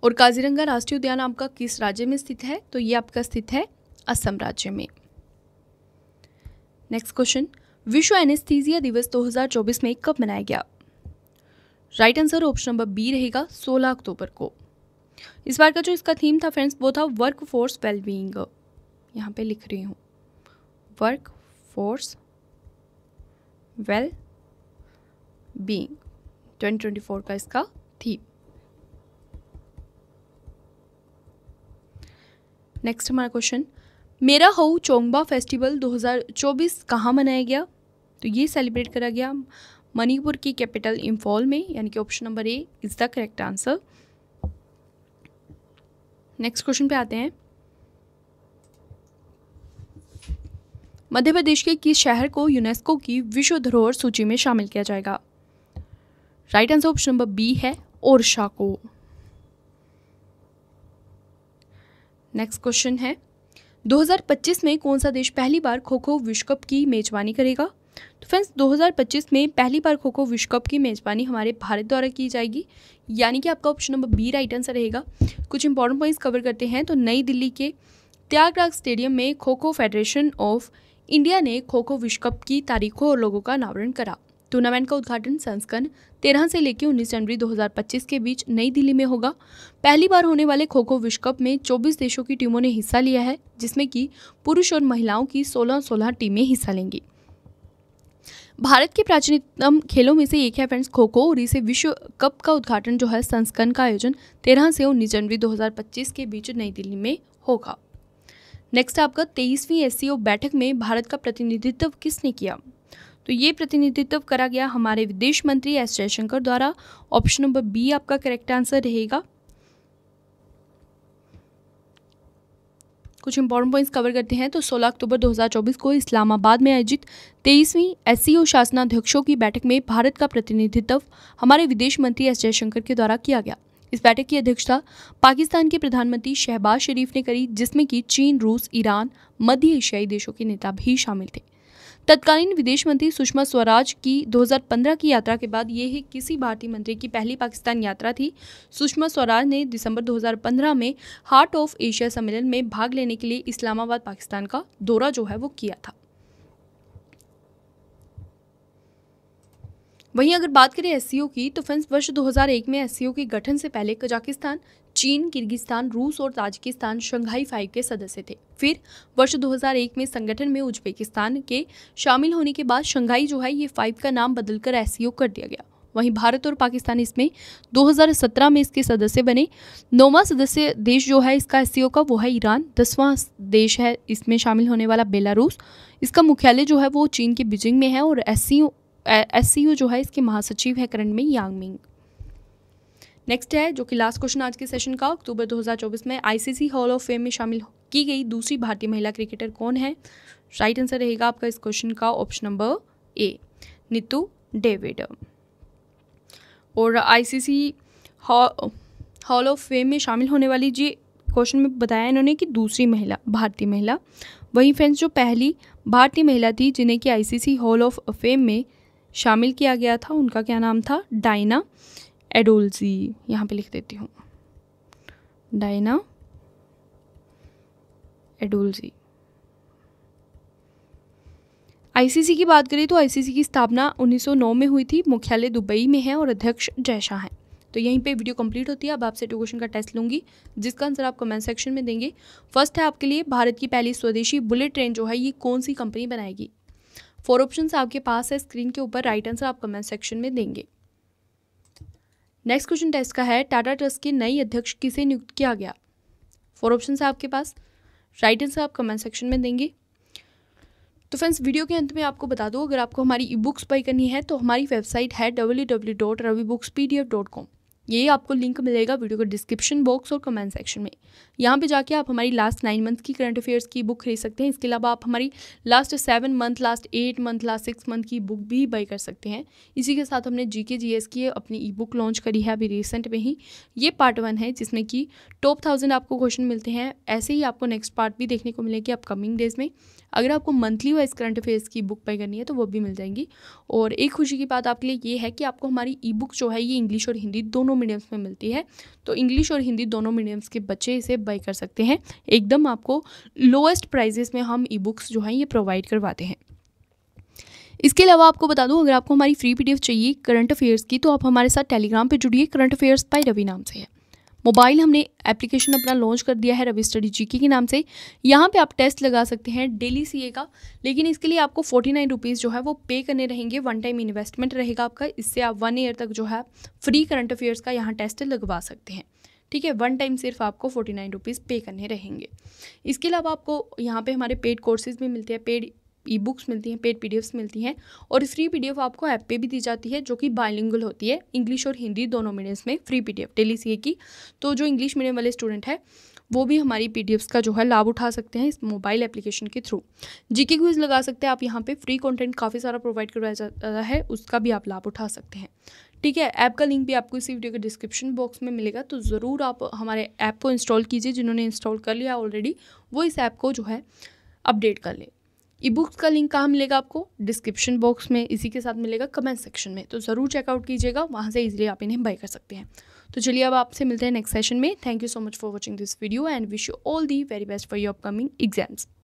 और काजीरंगा राष्ट्रीय उद्यान आपका किस राज्य में स्थित है? तो ये आपका स्थित है असम राज्य में। नेक्स्ट क्वेश्चन, विश्व एनेस्थीसिया दिवस दो हज़ार चौबीस में कब मनाया गया? Right answer option number B रहेगा सोलह अक्टूबर को। इस बार का जो इसका थीम था फ्रेंड्स वो था वर्क फोर्स वेलबींग। यहाँ पे लिख रही हूँ वर्क फोर्स वेल बीइंग दो हज़ार चौबीस का इसका थीम। नेक्स्ट हमारा क्वेश्चन, मेरा हऊ चोंगबा फेस्टिवल दो हज़ार चौबीस कहाँ मनाया गया? तो ये सेलिब्रेट करा गया मणिपुर की कैपिटल इम्फॉल में, यानी कि option number A is the correct answer. Next question पे आते हैं, मध्य प्रदेश के किस शहर को यूनेस्को की विश्व धरोहर सूची में शामिल किया जाएगा? Right answer option number B है ओरछा को। नेक्स्ट क्वेश्चन है, दो हज़ार पच्चीस में कौन सा देश पहली बार खो खो विश्व कप की मेजबानी करेगा? तो फ्रेंड्स दो हज़ार पच्चीस में पहली बार खो खो विश्व कप की मेजबानी हमारे भारत द्वारा की जाएगी, यानी कि आपका option number B right answer रहेगा। कुछ इंपॉर्टेंट पॉइंट्स कवर करते हैं। तो नई दिल्ली के त्यागराज स्टेडियम में kho kho federation of India ने खो खो विश्व कप की तारीखों और लोगों का अनावरण करा। टूर्नामेंट का उद्घाटन संस्करण तेरह से लेकर उन्नीस जनवरी दो हज़ार पच्चीस के बीच नई दिल्ली में होगा। पहली बार होने वाले खो खो विश्व कप में चौबीस देशों की टीमों ने हिस्सा लिया है, जिसमें कि पुरुष और महिलाओं की सोलह सोलह टीमें हिस्सा लेंगी। भारत के प्राचीनतम खेलों में से एक है फ्रेंड्स खो खो, और इसे विश्व कप का उद्घाटन जो है संस्करण का आयोजन तेरह से उन्नीस जनवरी दो हज़ार पच्चीस के बीच नई दिल्ली में होगा। नेक्स्ट आपका तेईसवीं एस सी ओ बैठक में भारत का प्रतिनिधित्व किसने किया? तो ये प्रतिनिधित्व करा गया हमारे विदेश मंत्री एस जयशंकर द्वारा। ऑप्शन नंबर बी आपका करेक्ट आंसर रहेगा। कुछ इंपॉर्टेंट पॉइंट्स कवर करते हैं। तो सोलह अक्टूबर दो हज़ार चौबीस को इस्लामाबाद में आयोजित तेईसवीं एस सी ओ शासनाध्यक्षों की बैठक में भारत का प्रतिनिधित्व हमारे विदेश मंत्री एस जयशंकर के द्वारा किया गया। इस बैठक की अध्यक्षता पाकिस्तान के प्रधानमंत्री शहबाज शरीफ ने करी, जिसमें कि चीन, रूस, ईरान, मध्य एशियाई देशों के नेता भी शामिल थे। तत्कालीन विदेश मंत्री सुषमा स्वराज की दो हज़ार पंद्रह की यात्रा के बाद यह किसी भारतीय मंत्री की पहली पाकिस्तान यात्रा थी। सुषमा स्वराज ने दिसंबर दो हज़ार पंद्रह में हार्ट ऑफ एशिया सम्मेलन में भाग लेने के लिए इस्लामाबाद पाकिस्तान का दौरा जो है वो किया था। वहीं अगर बात करें एस सी ओ की, तो फ्रेंड्स वर्ष दो हज़ार एक में एस सी ओ के गठन से पहले कजाकिस्तान, चीन, किर्गिस्तान, रूस और ताजिकिस्तान शंघाई फाइव के सदस्य थे। फिर वर्ष दो हज़ार एक में संगठन में उज्बेकिस्तान के शामिल होने के बाद शंघाई जो है ये फाइव का नाम बदलकर एस सी ओ कर दिया गया। वहीं भारत और पाकिस्तान इसमें दो हज़ार सत्रह में इसके सदस्य बने। नौवां सदस्य देश जो है इसका एस सी ओ का वो है ईरान। दसवां देश है इसमें शामिल होने वाला बेलारूस। इसका मुख्यालय जो है वो चीन के बीजिंग में है और S C O S C ओ जो है इसके महासचिव है करंट में यांगमिंग। नेक्स्ट है जो कि लास्ट क्वेश्चन आज के सेशन का, अक्टूबर दो हज़ार चौबीस में आईसीसी हॉल ऑफ फेम में शामिल की गई दूसरी भारतीय महिला क्रिकेटर कौन है? राइट आंसर रहेगा आपका इस क्वेश्चन का option number A Neetu David. और आईसीसी हॉल ऑफ फेम में शामिल होने वाली जी क्वेश्चन में बताया इन्होंने कि दूसरी महिला भारतीय महिला, वहीं फ्रेंड्स जो पहली भारतीय महिला थी जिन्हें कि आईसीसी हॉल ऑफ फेम में शामिल किया गया था उनका क्या नाम था? डायना एडोल्जी। यहाँ पे लिख देती हूँ डायना एडोल्जी। आईसीसी की बात करें तो आईसीसी की स्थापना उन्नीस सौ नौ में हुई थी, मुख्यालय दुबई में है और अध्यक्ष जयशंकर हैं। तो यहीं पे वीडियो कंप्लीट होती है। अब आपसे टू क्वेश्चन का टेस्ट लूँगी जिसका आंसर आप कमेंट सेक्शन में देंगे। फर्स्ट है आपके लिए, भारत की पहली स्वदेशी बुलेट ट्रेन जो है ये कौन सी कंपनी बनाएगी? फोर ऑप्शंस आपके पास है स्क्रीन के ऊपर, राइट आंसर आप कमेंट सेक्शन में देंगे। नेक्स्ट क्वेश्चन टेस्ट का है, टाटा ट्रस्ट के नए अध्यक्ष किसे नियुक्त किया गया? फोर ऑप्शंस आपके पास, राइट आंसर आप कमेंट सेक्शन में देंगे। तो फ्रेंड्स वीडियो के अंत में आपको बता दूं, अगर आपको हमारी ई बुक्स बाई करनी है तो हमारी वेबसाइट है W W W dot Ravi books P D F dot com. ये आपको लिंक मिलेगा वीडियो के डिस्क्रिप्शन बॉक्स और कमेंट सेक्शन में। यहाँ पे जाके आप हमारी लास्ट नाइन मंथ की करंट अफेयर्स की बुक खरीद सकते हैं। इसके अलावा आप हमारी last seven month, last eight month, last six month की बुक भी बाई कर सकते हैं। इसी के साथ हमने जी के जी एस की अपनी ई बुक लॉन्च करी है अभी रिसेंट में ही। ये पार्ट वन है जिसमें कि टॉप थाउजेंड आपको क्वेश्चन मिलते हैं। ऐसे ही आपको नेक्स्ट पार्ट भी देखने को मिलेगी अपकमिंग डेज में। अगर आपको मंथली वाइज करंट अफेयर्स की बुक बाई करनी है तो वो भी मिल जाएंगी। और एक खुशी की बात आपके लिए ये है कि आपको हमारी ई बुक जो है ये इंग्लिश और हिंदी दोनों मीडियम्स में मिलती है। तो इंग्लिश और हिंदी दोनों मीडियम्स के बच्चे इसे बाई कर सकते हैं। एकदम आपको लोएस्ट प्राइजेस में हम ई बुक्स जो हैं ये प्रोवाइड करवाते हैं। इसके अलावा आपको बता दूं, अगर आपको हमारी फ्री पीडीएफ चाहिए करंट अफेयर्स की तो आप हमारे साथ टेलीग्राम पे जुड़िए, करंट अफेयर्स बाय रवि नाम से है। मोबाइल हमने एप्लीकेशन अपना लॉन्च कर दिया है रवि स्टडी जीके के नाम से। यहाँ पे आप टेस्ट लगा सकते हैं डेली सीए का, लेकिन इसके लिए आपको फोर्टी नाइन रुपीज़ जो है वो पे करने रहेंगे। वन टाइम इन्वेस्टमेंट रहेगा आपका, इससे आप वन ईयर तक जो है फ्री करंट अफेयर्स का यहाँ टेस्ट लगवा सकते हैं। ठीक है, वन टाइम सिर्फ आपको फोर्टी नाइन रुपीज़ पे करने रहेंगे। इसके अलावा आपको यहाँ पर पे हमारे पेड कोर्सेज भी मिलते हैं, पेड ई बुक्स मिलती हैं, पेड पीडीएफ्स मिलती हैं और फ्री पीडीएफ आपको ऐप पे भी दी जाती है जो कि बाइलिंगुअल होती है, इंग्लिश और हिंदी दोनों मीडियम्स में फ्री पीडीएफ डेली सीए की। तो जो इंग्लिश मीडियम वाले स्टूडेंट है वो भी हमारी पीडीएफ्स का जो है लाभ उठा सकते हैं इस मोबाइल एप्लीकेशन के थ्रू। जीके क्विज लगा सकते हैं आप यहाँ पे, फ्री कंटेंट काफ़ी सारा प्रोवाइड करवाया जाता है, उसका भी आप लाभ उठा सकते हैं। ठीक है, ऐप का लिंक भी आपको इसी वीडियो के डिस्क्रिप्शन बॉक्स में मिलेगा। तो ज़रूर आप हमारे ऐप को इंस्टॉल कीजिए, जिन्होंने इंस्टॉल कर लिया ऑलरेडी वो इस ऐप को जो है अपडेट कर लें। ई बुक्स का लिंक कहाँ मिलेगा आपको? डिस्क्रिप्शन बॉक्स में, इसी के साथ मिलेगा कमेंट सेक्शन में। तो ज़रूर चेकआउट कीजिएगा, वहाँ से इजीली आप इन्हें बाय कर सकते हैं। तो चलिए अब आपसे मिलते हैं नेक्स्ट सेशन में। Thank you so much for watching this video and wish you all the very best for your upcoming exams.